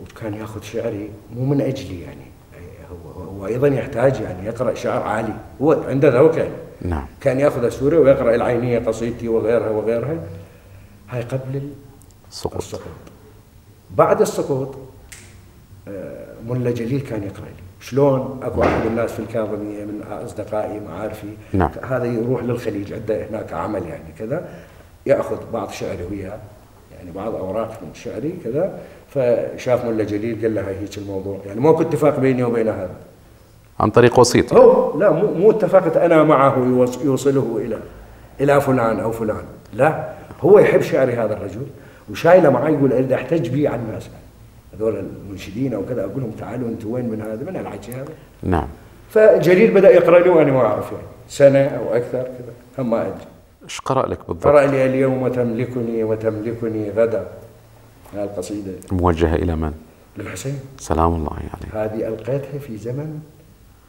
وكان ياخذ شعري مو من اجلي، يعني هو ايضا يحتاج يعني يقرا شعر عالي، هو عنده ذوق يعني. نعم. كان ياخذ سوريا ويقرا العينيه قصيدتي وغيرها وغيرها. هاي قبل السقوط. بعد السقوط ملّا جليل كان يقرأ لي. شلون؟ اكو احد الناس في الكاظميه من اصدقائي معارفي. نعم. هذا يروح للخليج، عنده هناك عمل يعني كذا، ياخذ بعض شعري وياه، يعني بعض اوراق من شعري كذا، فشاف ملّا جليل قال له هيك الموضوع، يعني ماكو اتفاق بيني وبين هذا. عن طريق وسيط؟ هو لا، مو اتفقت انا معه يوصله الى فلان او فلان، لا، هو يحب شعري هذا الرجل وشايله معي، يقول اريد احتج به على الناس هذول المنشدين او كذا، اقول لهم تعالوا انتم وين من هذا؟ من العجي هذا؟ نعم. فجليل بدا يقرا لي وانا ما اعرف، يعني سنه او اكثر كذا، هم ما ادري. ايش قرأ لك بالضبط؟ قرأ لي اليوم تملكني وتملكني غدا. هذه القصيده موجهه الى من؟ للحسين سلام الله عليه. هذه القيتها في زمن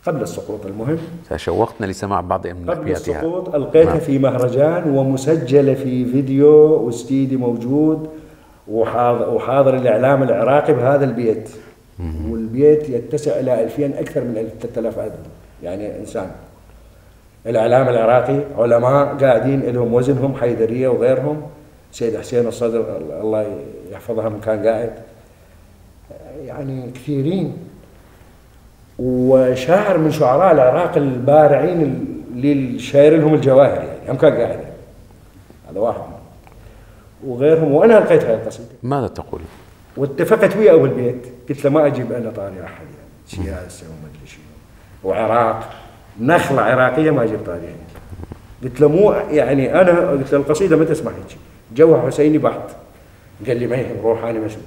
قبل السقوط. المهم تشوقتنا لسماع بعض من قبل أبياتها. السقوط ألقيتها في مهرجان ومسجلة في فيديو واستديو موجود، وحاضر الإعلام العراقي بهذا البيت، والبيت يتسع إلى 2000، أكثر من 3000 عدد يعني إنسان. الإعلام العراقي علماء قاعدين لهم وزنهم، حيدرية وغيرهم، سيد حسين الصدر الله يحفظها من كان قاعد، يعني كثيرين. وشاعر من شعراء العراق البارعين اللي شاير لهم الجواهر، يعني هم كان قاعد، هذا واحد وغيرهم. وانا القيت هاي القصيده. ماذا تقول؟ واتفقت وياه بالبيت، قلت له ما اجيب انا طاري احد، يعني سياسه وما ادري شنو وعراق، نخله عراقيه ما اجيب طاري يعني. قلت له مو يعني انا، قلت له القصيده ما تسمح هيك، جوها حسيني بحت. قال لي ما يهم، روح انا مسؤول.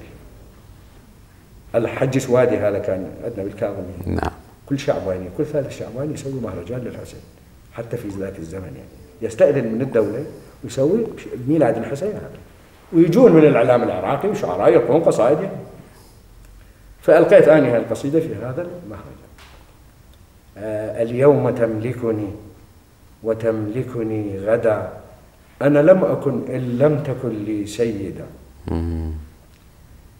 الحج سوادي هذا كان عندنا بالكاظمية. نعم. كل شعباني، كل ثالث شعباني يسوي مهرجان للحسين، حتى في ذاك الزمن يعني يستأذن من الدولة ويسوي ميلاد الحسين هذا، ويجون من الإعلام العراقي وشعراء يلقون قصائد يعني. فألقيت أنا هالقصيدة في هذا المهرجان. اليوم تملكني وتملكني غدا، أنا لم أكن إن لم تكن لي سيدا،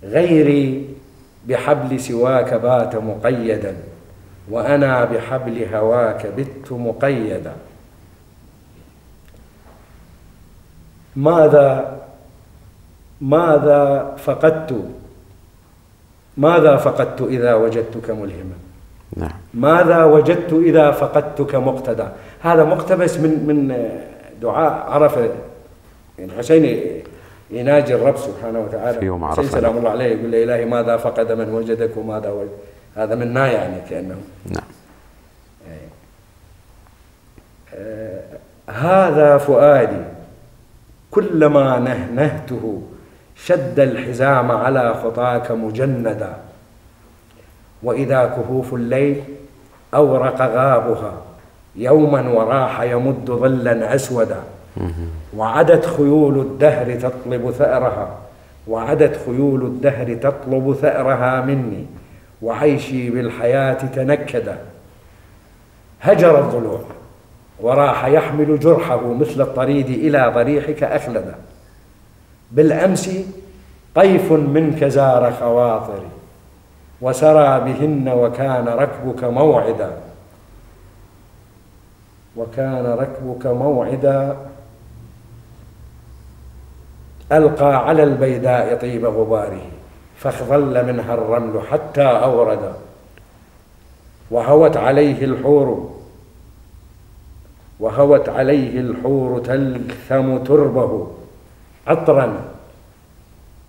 غيري بحبل سواك بات مقيدا، وأنا بحبل هواك بت مقيدا. ماذا فقدت، ماذا فقدت إذا وجدتك ملهما؟ نعم. ماذا وجدت إذا فقدتك مقتدى؟ هذا مقتبس من دعاء عرفة. الحسين يناجي الرب سبحانه وتعالى في يوم عرفة، سلام الله عليه، يقول له إلهي ماذا فقد من وجدك وماذا وجد هذا منا يعني كأنه. نعم. هذا فؤادي كلما نهنهته شد الحزام على خطاك مجندا، وإذا كهوف الليل أورق غابها يوما وراح يمد ظلا أسودا، وعدت خيول الدهر تطلب ثأرها، وعدت خيول الدهر تطلب ثأرها مني، وعيشي بالحياة تنكدا. هجر الضلوع وراح يحمل جرحه مثل الطريد إلى ضريحك أخلدا. بالأمس طيف منك زار خواطري وسرى بهن، وكان ركبك موعدا، وكان ركبك موعدا ألقى على البيداء طيب غباره، فاخضل منها الرمل حتى أوردا، وهوت عليه الحور، وهوت عليه الحور تلثم تربه عطرا،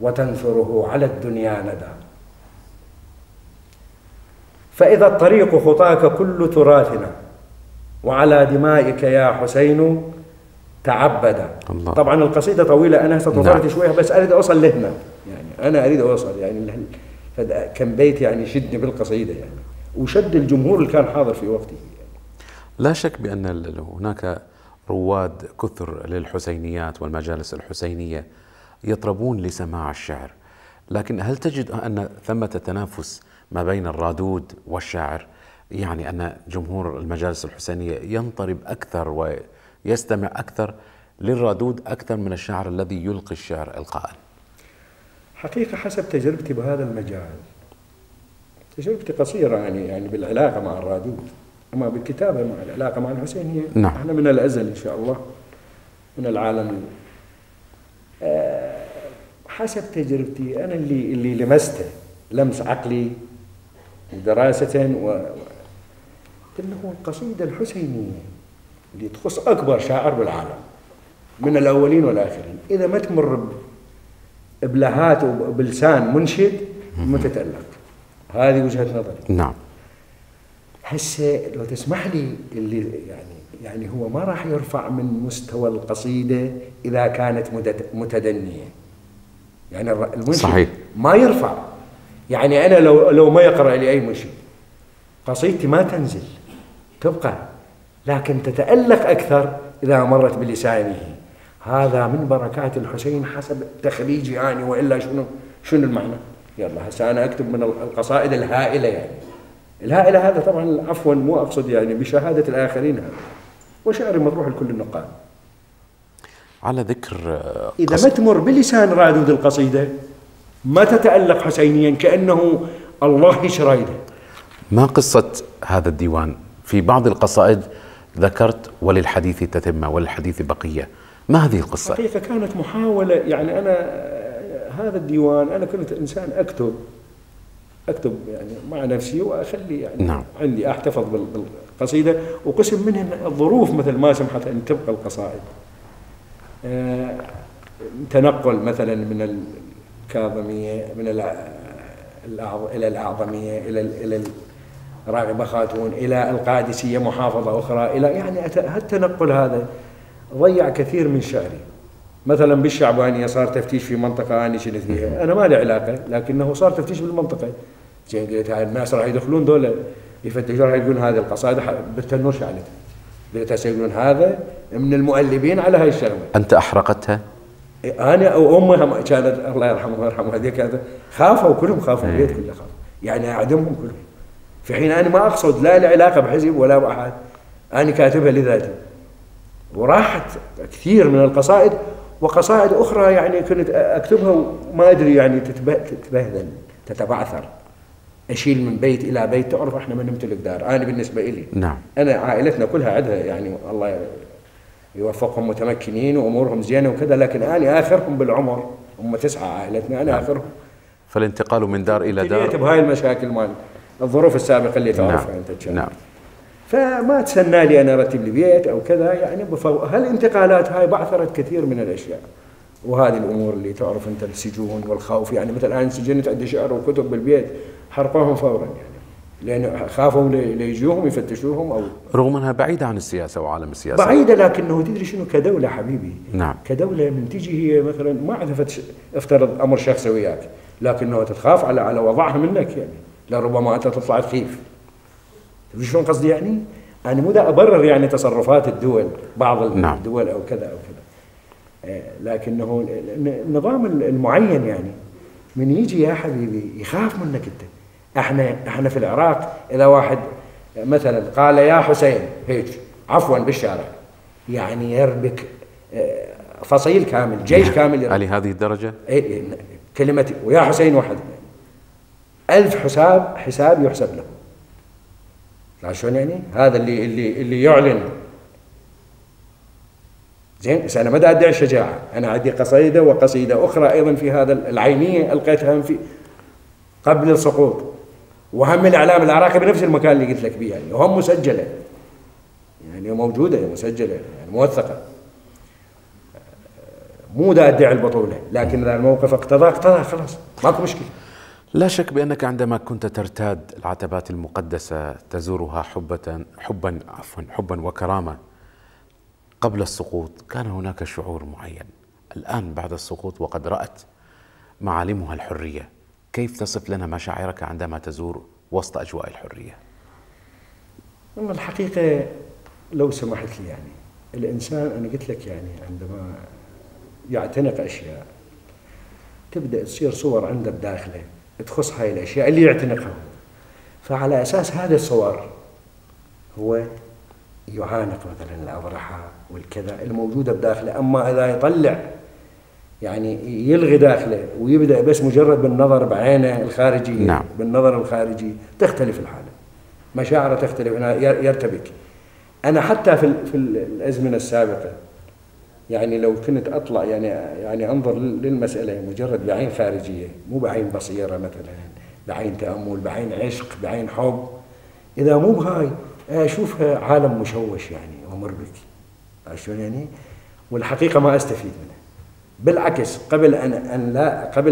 وتنثره على الدنيا ندى. فإذا الطريق خطاك كل تراثنا، وعلى دمائك يا حسين تعبدا. طبعا القصيدة طويلة، أنا ستطرت شوية بس أريد أوصل لهنا، يعني أنا أريد أوصل، يعني كم بيت يعني شدني بالقصيدة يعني، وشد الجمهور اللي كان حاضر في وقته يعني. لا شك بأن هناك رواد كثر للحسينيات والمجالس الحسينية يطربون لسماع الشعر، لكن هل تجد أن ثمة تنافس ما بين الرادود والشاعر؟ يعني أن جمهور المجالس الحسينية ينطرب أكثر ويستمع أكثر للرادود أكثر من الشاعر الذي يلقي الشعر إلقاء. حقيقة حسب تجربتي بهذا المجال، تجربتي قصيرة يعني بالعلاقة مع الرادود، أما بالكتابة مع العلاقة مع الحسينية نعم. نحن من الأزل إن شاء الله من العالم. حسب تجربتي أنا اللي لمسته لمس عقلي دراسة إنه القصيدة الحسينية اللي تخص أكبر شاعر بالعالم من الأولين والآخرين، إذا ما تمر بلهات وبلسان منشد ما تتألق. هذه وجهة نظري. نعم. هسه لو تسمح لي اللي يعني هو ما راح يرفع من مستوى القصيدة إذا كانت متدنية، يعني المنشد صحيح ما يرفع. يعني أنا لو ما يقرأ لي أي منشد قصيدتي ما تنزل تبقى، لكن تتألق أكثر إذا مرت بلسانه. هذا من بركات الحسين حسب تخريجي يعني، وإلا شنو المعنى؟ يلا هسه أنا أكتب من القصائد الهائلة يعني الهائلة. هذا طبعا عفوا مو أقصد يعني بشهادة الآخرين، هذا وشعري مطروح لكل النقاد. على ذكر إذا ما تمر بلسان رادود القصيدة ما تتألق حسينيا، كأنه الله شرايده. ما قصة هذا الديوان؟ في بعض القصائد ذكرت وللحديث تتمة وللحديث بقية، ما هذه القصة؟ حقيقة كانت محاولة، يعني أنا هذا الديوان أنا كنت إنسان أكتب يعني مع نفسي وأخلي يعني نعم. عندي أحتفظ بالقصيدة، وقسم منها الظروف مثل ما سمحت أن تبقى القصائد. تنقل مثلا من الكاظمية إلى الأعظمية إلى راغبة خاتون إلى القادسية محافظة أخرى إلى يعني هالتنقل هذا ضيع كثير من شعري. مثلا بالشعبانية صار تفتيش في منطقة أنا شلت فيها، أنا ما لي علاقة، لكنه صار تفتيش بالمنطقة. زين قلت هاي الناس راح يدخلون دول يفتشون، راح يقولون هذه القصائد بالتنور شعلتها، قلت هسه يقولون هذا من المؤلبين على هاي الشغلة. أنت أحرقتها؟ أنا أو أمها كانت الله يرحمها ويرحم والديك، خافوا كلهم، خافوا البيت كله خاف، يعني أعدمهم كلهم. في حين أنا ما أقصد لا علاقة بحزب ولا بأحد، أنا كاتبها لذاتي. وراحت كثير من القصائد، وقصائد أخرى يعني كنت أكتبها وما أدري يعني تتبهذل تتبعثر، أشيل من بيت إلى بيت. تعرف إحنا ما نمتلك دار، أنا بالنسبة إلي نعم. أنا عائلتنا كلها عندها يعني الله يوفقهم متمكنين وأمورهم زينة وكذا، لكن أنا آخرهم بالعمر، هم 9 عائلتنا أنا آخرهم. فالانتقال من دار إلى دار بديت بهاي المشاكل مالي الظروف السابقة اللي تعرفها نعم. أنت نعم. فما تسنى لي أنا أرتب لي بيت أو كذا يعني هالانتقالات هاي بعثرت كثير من الأشياء، وهذه الأمور اللي تعرف أنت السجون والخوف. يعني مثل الآن سجنت عندي شعر وكتب بالبيت حرقوهم فورا يعني، لأن خافوا ليجيوهم يفتشوهم أو رغم أنها بعيدة عن السياسة وعالم السياسة بعيدة، لكنه تدري شنو كدولة حبيبي. نعم. كدولة من تجي هي مثلا ما عرفت افترض أمر شخصي وياك، لكنه تتخاف على وضعها منك يعني، لربما أنت تطلع تخيف. تدري شلون قصدي يعني؟ أنا مو دا أبرر يعني تصرفات الدول، بعض نعم. الدول أو كذا أو كذا، لكنه النظام المعين يعني من يجي يا حبيبي يخاف منك أنت. احنا في العراق اذا واحد مثلا قال يا حسين هيك عفوا بالشارع يعني يربك فصيل كامل، جيش كامل يربك. على هذه الدرجه كلمه ويا حسين واحد ألف حساب يحسب له. لا شلون يعني؟ هذا اللي يعلن زين. بس انا ما دا ادعي الشجاعه، انا عندي قصيده وقصيده اخرى ايضا في هذا العينيه القيتها في قبل السقوط، وهم الاعلام العراقي بنفس المكان اللي قلت لك بيه يعني، وهم مسجله يعني موجوده مسجله يعني موثقه. مو دا ادعي البطوله، لكن اذا الموقف اقتضى خلاص ماكو مشكله. لا شك بانك عندما كنت ترتاد العتبات المقدسه تزورها حبا وكرامه قبل السقوط، كان هناك شعور معين. الان بعد السقوط وقد رأت معالمها الحريه، كيف تصف لنا مشاعرك عندما تزور وسط أجواء الحرية؟ والله الحقيقة لو سمحت لي يعني الإنسان، أنا قلت لك يعني عندما يعتنق أشياء تبدأ تصير صور عنده بداخله تخص هاي الأشياء اللي يعتنقها، فعلى أساس هذه الصور هو يعانق مثلا الأضرحة والكذا الموجودة بداخله. أما إذا يطلع يعني يلغي داخله ويبدأ بس مجرد بالنظر بعينه الخارجية، نعم. بالنظر الخارجي تختلف الحالة، مشاعره تختلف، يرتبك. أنا حتى في الأزمنة السابقة يعني لو كنت أطلع يعني أنظر للمسألة مجرد بعين خارجية، مو بعين بصيرة مثلا، بعين تأمل، بعين عشق، بعين حب، إذا مو بهاي أشوفها عالم مشوش يعني ومربك. عرفت شلون يعني؟ والحقيقة ما أستفيد منها، بالعكس قبل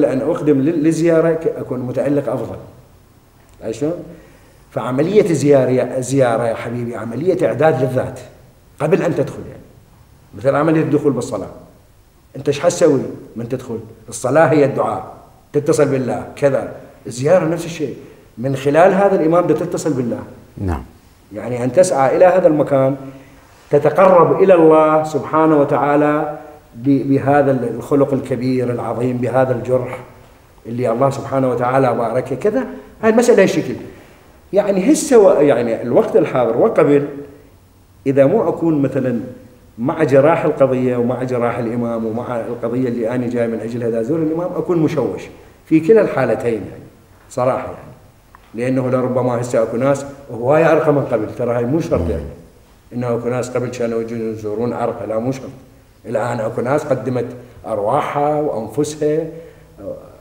ان اقدم للزياره اكون متالق افضل. شلون؟ فعمليه الزياره يا حبيبي عمليه اعداد للذات قبل ان تدخل، يعني مثل عمليه الدخول بالصلاه. انت ايش حتسوي من تدخل؟ الصلاه هي الدعاء، تتصل بالله كذا. الزياره نفس الشيء، من خلال هذا الامام تتصل بالله. نعم. يعني ان تسعى الى هذا المكان تتقرب الى الله سبحانه وتعالى بهذا الخلق الكبير العظيم، بهذا الجرح اللي الله سبحانه وتعالى باركه كذا. هاي المسألة هالشكل يعني. هسه يعني الوقت الحاضر وقبل، إذا مو أكون مثلا مع جراح القضية ومع جراح الإمام ومع القضية اللي أنا جاي من أجلها أزور الإمام، أكون مشوش في كلا الحالتين يعني صراحة يعني. لأنه لربما هسه أكو ناس وهواي عرقة من قبل، ترى هاي مو شرط يعني إنه أكو ناس قبل كانوا يزورون عرقة، لا مو شرط. الآن أكو ناس قدمت أرواحها وأنفسها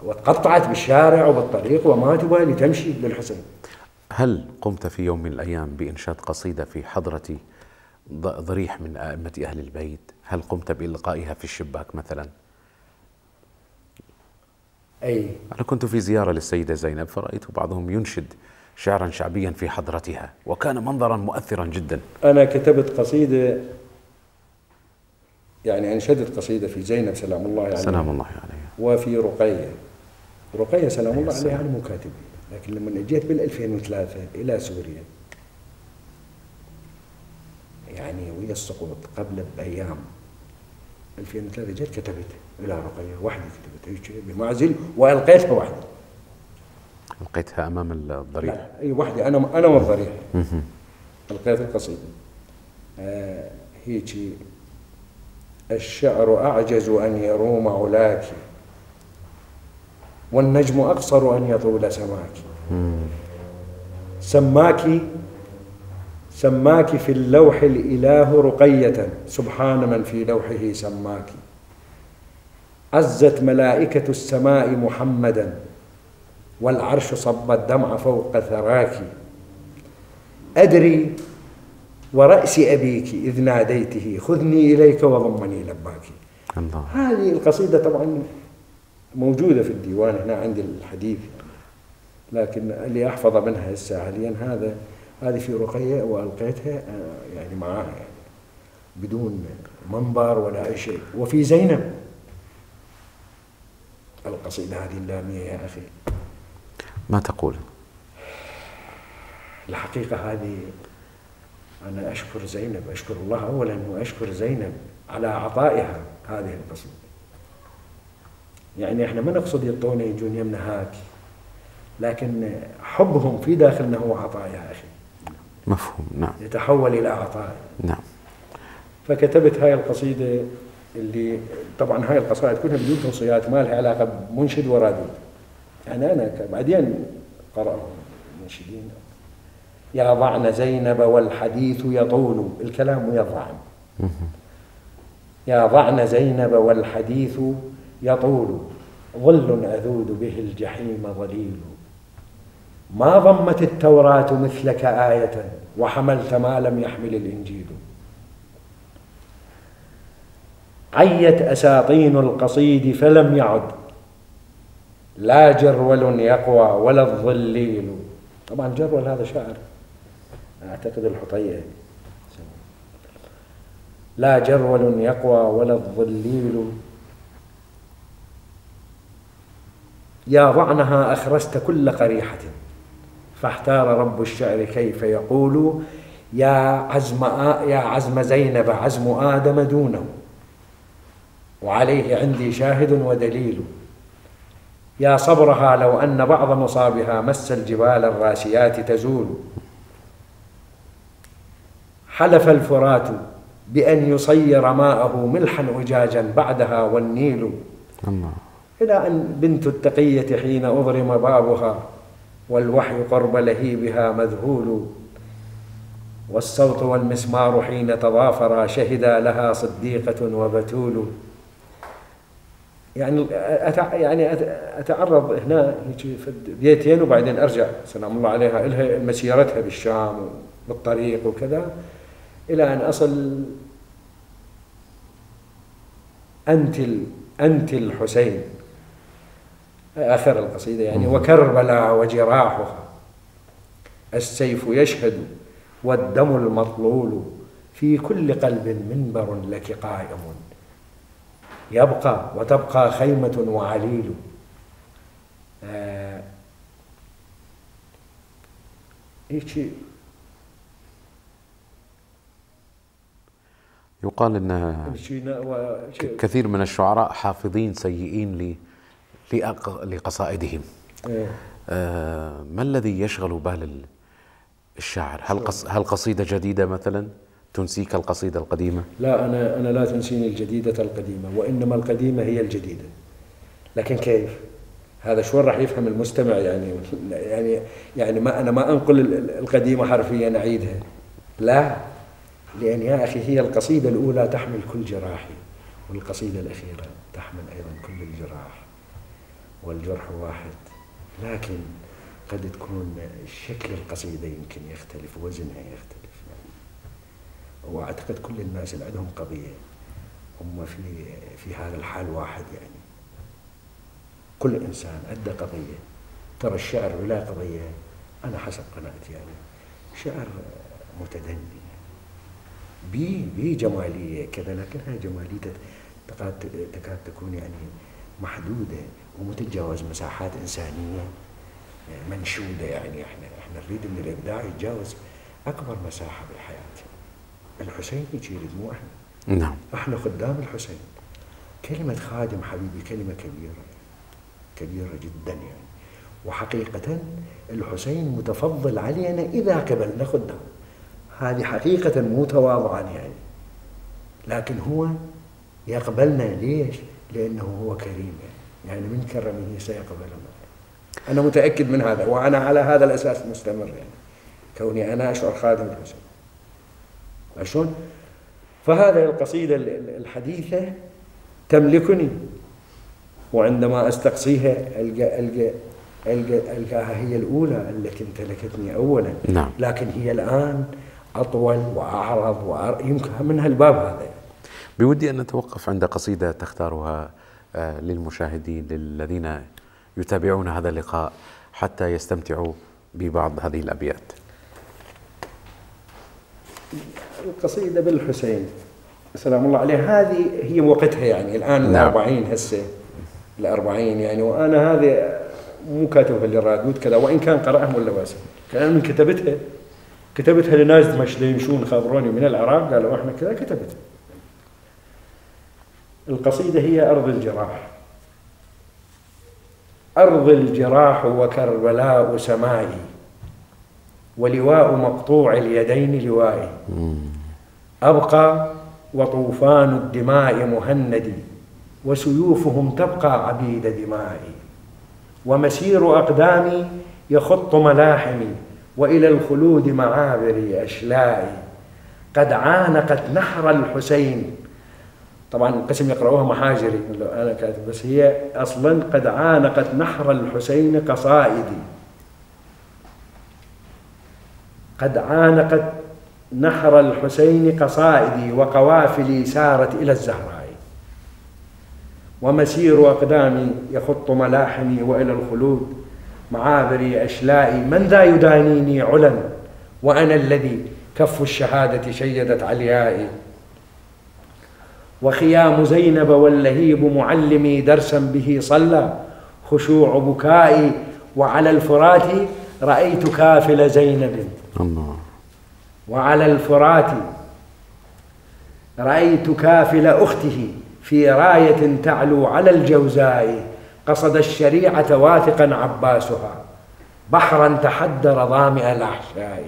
وتقطعت بالشارع وبالطريق وما تبغى لتمشي للحسن. هل قمت في يوم من الأيام بإنشاد قصيدة في حضرة ضريح من أئمة أهل البيت؟ هل قمت بإلقائها في الشباك مثلا؟ أي أنا كنت في زيارة للسيدة زينب فرأيت بعضهم ينشد شعرا شعبيا في حضرتها وكان منظرا مؤثرا جدا. أنا كتبت قصيدة يعني أنشدت قصيدة في زينب سلام الله عليها، سلام الله عليها، وفي رقية سلام الله عليها. أنا مو كاتب، لكن لما جيت بال 2003 إلى سوريا يعني ويا السقوط قبل بأيام 2003 جيت كتبت إلى رقية وحدي، كتبت بمعزل وألقيتها وحدي. ألقيتها أمام الضريح؟ أي وحدي، أنا والضريح ألقيت القصيدة. هيك الشعر أعجز أن يروم علاك والنجم أقصر أن يطول سماك. سماك في اللوح الإله رقية سبحان من في لوحه سماك. عزت ملائكة السماء محمدا والعرش صب الدمع فوق ثراك. أدري ورأس أبيك إذ ناديته خذني إليك وضمني لباك. الله. هذه القصيدة طبعا موجودة في الديوان هنا عندي الحديث لكن اللي أحفظ منها هسه حاليا هذا، هذه في رقية وألقيتها يعني معاها يعني بدون منبر ولا أي شيء. وفي زينب القصيدة هذه اللامية يا أخي ما تقول؟ الحقيقة هذه أنا أشكر زينب، أشكر الله أولا وأشكر زينب على عطائها هذه القصيدة. يعني إحنا ما نقصد يطون يجون يمنا هاك، لكن حبهم في داخلنا هو عطاء يا أخي. مفهوم. نعم. يتحول إلى عطاء. نعم. فكتبت هاي القصيدة اللي طبعا هاي القصائد كلها بدون توصيات، ما لها علاقة بمنشد ورادود. يعني أنا بعدين قرأهم منشدين. يضعن زينب والحديث يطول، الكلام يضعن. يضعن زينب والحديث يطول، ظل أذود به الجحيم ظليل. ما ضمت التوراة مثلك آية، وحملت ما لم يحمل الإنجيل. عيت أساطين القصيد فلم يعد، لا جرول يقوى ولا الظليل. طبعا جرول هذا شاعر، أعتقد الحطيئة. لا جرول يقوى ولا الظليل، يا ضعنها أخرست كل قريحة، فاحتار رب الشعر كيف يقول. يا عزم زينب عزم آدم دونه، وعليه عندي شاهد ودليل. يا صبرها لو أن بعض مصابها مس الجبال الراسيات تزول. حلف الفرات بأن يصير ماءه ملحا أجاجا بعدها والنيل. إلى أن بنت التقية حين أضرم بابها، والوحي قرب لهيبها مذهول. والصوت والمسمار حين تضافرا، شهدا لها صديقة وبتول. يعني أتعرض هنا بيتين وبعدين أرجع سلام الله عليها إلها مسيرتها بالشام بالطريق وكذا، إلى أن أصل أنت الحسين آخر القصيدة. يعني وكربلا وجراحها، السيف يشهد والدم المطلول. في كل قلب منبر لك قائم، يبقى وتبقى خيمة وعليل. يقال أن كثير من الشعراء حافظين سيئين لقصائدهم. ما الذي يشغل بال الشاعر؟ هل قصيدة جديدة مثلا تنسيك القصيدة القديمة؟ لا، أنا لا تنسيني الجديدة القديمة، وإنما القديمة هي الجديدة. لكن كيف؟ هذا شو راح يفهم المستمع؟ يعني أنا ما أنقل القديمة حرفيا أعيدها، لا، لأن يا أخي هي القصيدة الأولى تحمل كل جراحي، والقصيدة الأخيرة تحمل أيضا كل الجراح، والجرح واحد، لكن قد تكون شكل القصيدة يمكن يختلف، وزنها يختلف. وأعتقد كل الناس اللي عندهم قضية هم في هذا الحال واحد. يعني كل إنسان عنده قضية. ترى الشعر ولا قضية، أنا حسب قناعتي يعني شعر متدني بي جمالية كذا، لكنها جمالية تكاد تكون يعني محدودة ومتتجاوز مساحات إنسانية منشودة. يعني احنا نريد من الإبداع يتجاوز أكبر مساحة بالحياة. الحسين يجيرد، مو احنا. نعم. احنا خدام الحسين. كلمة خادم حبيبي كلمة كبيرة، كبيرة جدا يعني. وحقيقة الحسين متفضل علينا إذا قبلنا خدام. هذه حقيقة مو تواضعا يعني. لكن هو يقبلنا ليش؟ لأنه هو كريم يعني من كرمه سيقبلنا. أنا متأكد من هذا، وأنا على هذا الأساس مستمر يعني. كوني أنا أشعر خادم الحسين. عشان فهذه القصيدة الحديثة تملكني، وعندما أستقصيها ألقاها هي الأولى التي امتلكتني أولا. نعم. لكن هي الآن أطول وأعرض يمكن من هالباب هذا يعني. بودي أن نتوقف عند قصيدة تختارها للمشاهدين، للذين يتابعون هذا اللقاء، حتى يستمتعوا ببعض هذه الأبيات. القصيدة بالحسين سلام الله عليه هذه هي وقتها يعني الآن الأربعين هسه الأربعين يعني، وأنا هذه مو كاتبها اللي راد كذا، وإن كان قرأها ولا بأس. كان من كتبتها لناس دمشق يمشون خابروني من العراق قالوا احنا كذا كتبتها. القصيدة هي أرض الجراح. أرض الجراح وكربلاء سمائي ولواء مقطوع اليدين لوائي أبقى وطوفان الدماء مهندي وسيوفهم تبقى عبيد دمائي ومسير أقدامي يخط ملاحمي وإلى الخلود معابري أشلائي قد عانقت نحر الحسين. طبعا القسم يقرأوها محاجري أنا كاتب، بس هي أصلا قد عانقت نحر الحسين قصائدي. قد عانقت نحر الحسين قصائدي وقوافلي سارت إلى الزهراء ومسير أقدامي يخط ملاحمي وإلى الخلود معابري أشلائي من ذا يدانيني علا وأنا الذي كف الشهادة شيدت عليائي وخيام زينب واللهيب معلمي درسا به صلى خشوع بكائي وعلى الفرات رأيت كافل زينب وعلى الفرات رأيت كافل أخته في راية تعلو على الجوزاء قصد الشريعة واثقا عباسها بحرا تحدر ظامئ الأحشاء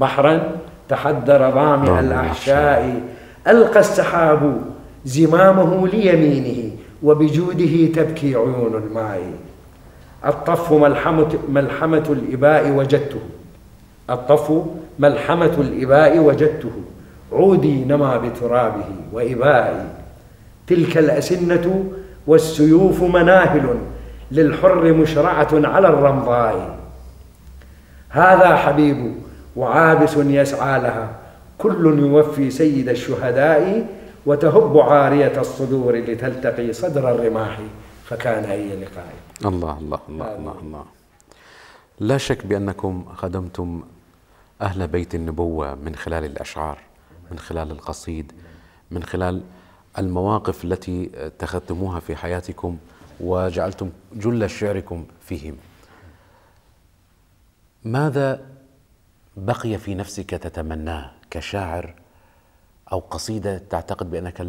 بحرا تحدر ظامئ الأحشاء ألقى السحاب زمامه ليمينه وبجوده تبكي عيون الماء الطف ملحمة الإباء وجدته الطف ملحمة الإباء وجدته عودي نما بترابه وإبائي تلك الأسنة والسيوف مناهل للحر مشرعة على الرمضاء هذا حبيب وعابس يسعى لها كل يوفي سيد الشهداء وتهب عارية الصدور لتلتقي صدر الرماح فكان أي لقاء. الله الله الله الله الله. لا شك بأنكم خدمتم أهل بيت النبوة من خلال الأشعار، من خلال القصيد، من خلال المواقف التي اتخذتموها في حياتكم وجعلتم جل شعركم فيهم. ماذا بقي في نفسك تتمناه كشاعر أو قصيدة تعتقد بأنك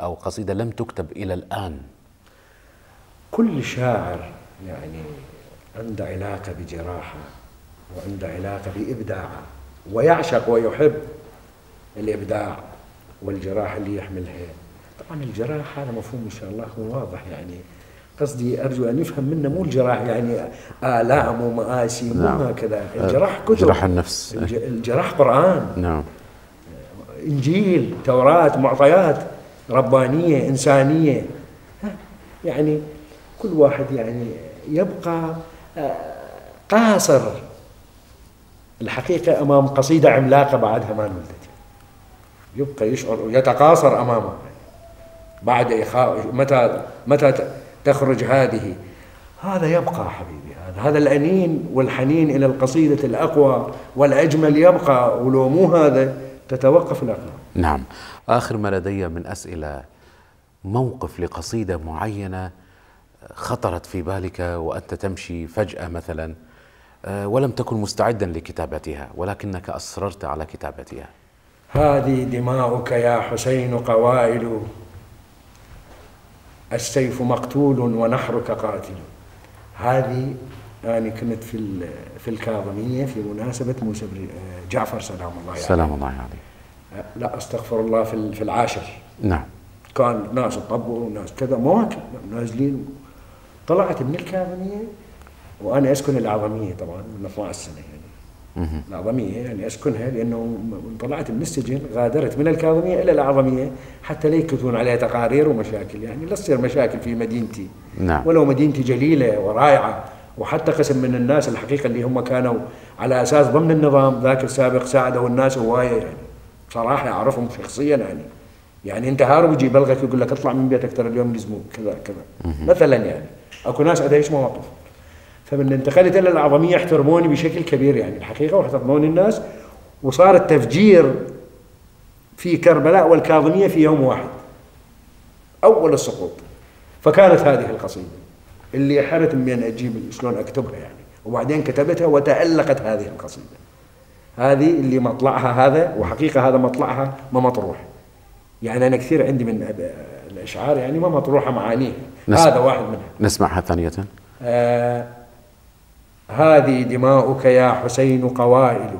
أو قصيدة لم تكتب إلى الآن؟ كل شاعر يعني عنده علاقة بجراحة وعنده علاقة بإبداعه ويعشق ويحب الإبداع والجراحة اللي يحملها. طبعا الجراحة هذا مفهوم إن شاء الله هو واضح، يعني قصدي أرجو أن يفهم منا مو الجراح يعني آلام ومآسي مو هكذا. الجراح كتب، جراح النفس، الجراح قرآن، نعم، إنجيل، توراة، معطيات ربانية إنسانية. يعني كل واحد يعني يبقى قاصر الحقيقة أمام قصيدة عملاقة بعدها ما نولدت، يبقى يشعر يتقاصر أمامه بعد إخاء متى تخرج هذه. هذا يبقى حبيبي، هذا الأنين والحنين إلى القصيدة الأقوى والأجمل يبقى، ولو مو هذا تتوقف الأقوى. نعم. آخر ما لدي من أسئلة، موقف لقصيدة معينة خطرت في بالك وأنت تمشي فجأة مثلا ولم تكن مستعدا لكتابتها ولكنك أصررت على كتابتها. هذه دماؤك يا حسين قوائل السيف مقتول ونحرك قاتل. هذه أنا كنت في الكاظمية في مناسبة موسى بن جعفر سلام الله عليه. سلام الله عليه. لا أستغفر الله في العاشر. نعم. كان ناس يطبلوا وناس كذا مواكب نازلين. طلعت من الكاظمية وأنا أسكن الأعظمية طبعا من 12 سنة يعني. الأعظمية يعني أسكنها لأنه طلعت من السجن غادرت من الكاظمية إلى الأعظمية حتى لا يكتبون عليها تقارير ومشاكل، يعني لا تصير مشاكل في مدينتي. نعم. ولو مدينتي جليلة ورائعة، وحتى قسم من الناس الحقيقة اللي هم كانوا على أساس ضمن النظام ذاك السابق ساعدوا الناس هواية يعني بصراحة أعرفهم شخصيا يعني انت هارب يجي يبلغك يقول لك اطلع من بيتك ترى اليوم يلزموك كذا كذا مثلا. يعني اكو ناس عندها ايش مواقف. فمن انتقلت الى الاعظميه احترموني بشكل كبير يعني الحقيقه، واحترموني الناس، وصار التفجير في كربلاء والكاظميه في يوم واحد اول السقوط. فكانت هذه القصيده اللي حرت من اجيب شلون اكتبها يعني، وبعدين كتبتها وتالقت هذه القصيده. هذه اللي مطلعها هذا، وحقيقه هذا مطلعها ما مطروح. يعني انا كثير عندي من الاشعار يعني ما مطروحه معانيه، هذا واحد منها. نسمعها ثانيه. هذه دماؤك يا حسين قوائل،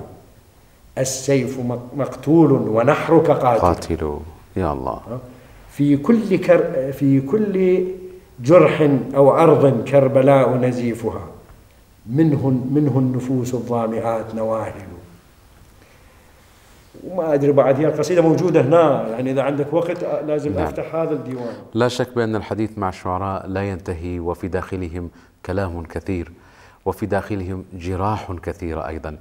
السيف مقتول ونحرك قاتل. يا الله. في كل جرح أو أرض كربلاء نزيفها، منه النفوس الظامئات نواهل. وما أدري بعد، هي القصيدة موجودة هنا يعني إذا عندك وقت لازم نعم. أفتح هذا الديوان. لا شك بأن الحديث مع الشعراء لا ينتهي، وفي داخلهم كلام كثير، وفي داخلهم جراح كثيرة أيضا.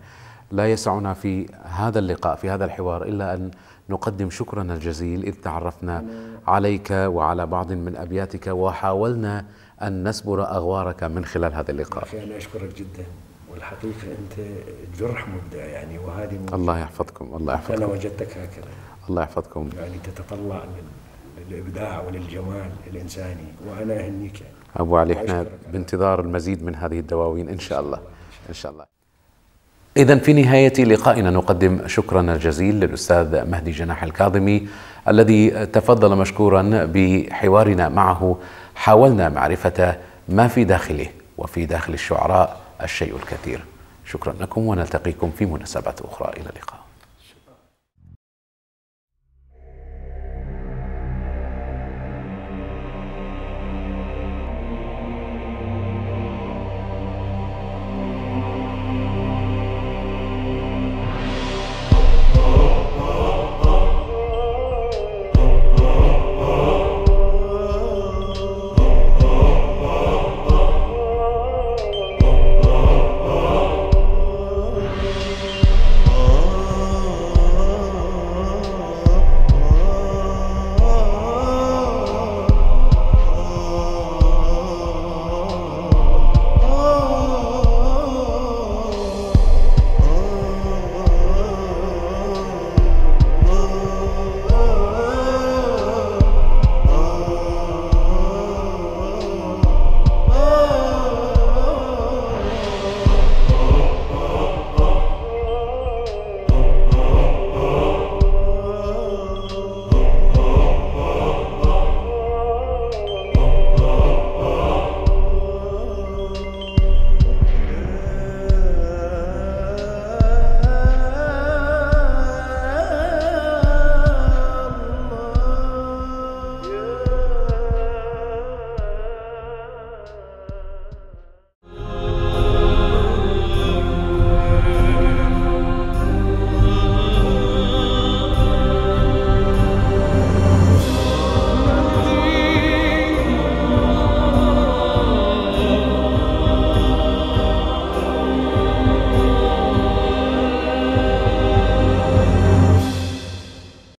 لا يسعنا في هذا اللقاء في هذا الحوار إلا أن نقدم شكرنا الجزيل، إذ تعرفنا عليك وعلى بعض من أبياتك وحاولنا أن نسبر أغوارك من خلال هذا اللقاء. أخي أنا أشكرك جدا، والحقيقة أنت جرح مبدع يعني، وهذه الله يحفظكم. الله يحفظكم. أنا وجدتك هكذا. الله يحفظكم. يعني تتطلع للإبداع وللجمال الإنساني، وأنا أهنيك يعني. أبو علي، إحنا بانتظار المزيد من هذه الدواوين إن شاء الله. إن شاء الله. إذن في نهاية لقائنا نقدم شكرنا الجزيل للأستاذ مهدي جناح الكاظمي الذي تفضل مشكورا بحوارنا معه. حاولنا معرفة ما في داخله، وفي داخل الشعراء الشيء الكثير. شكرا لكم، ونلتقيكم في مناسبات أخرى. إلى اللقاء.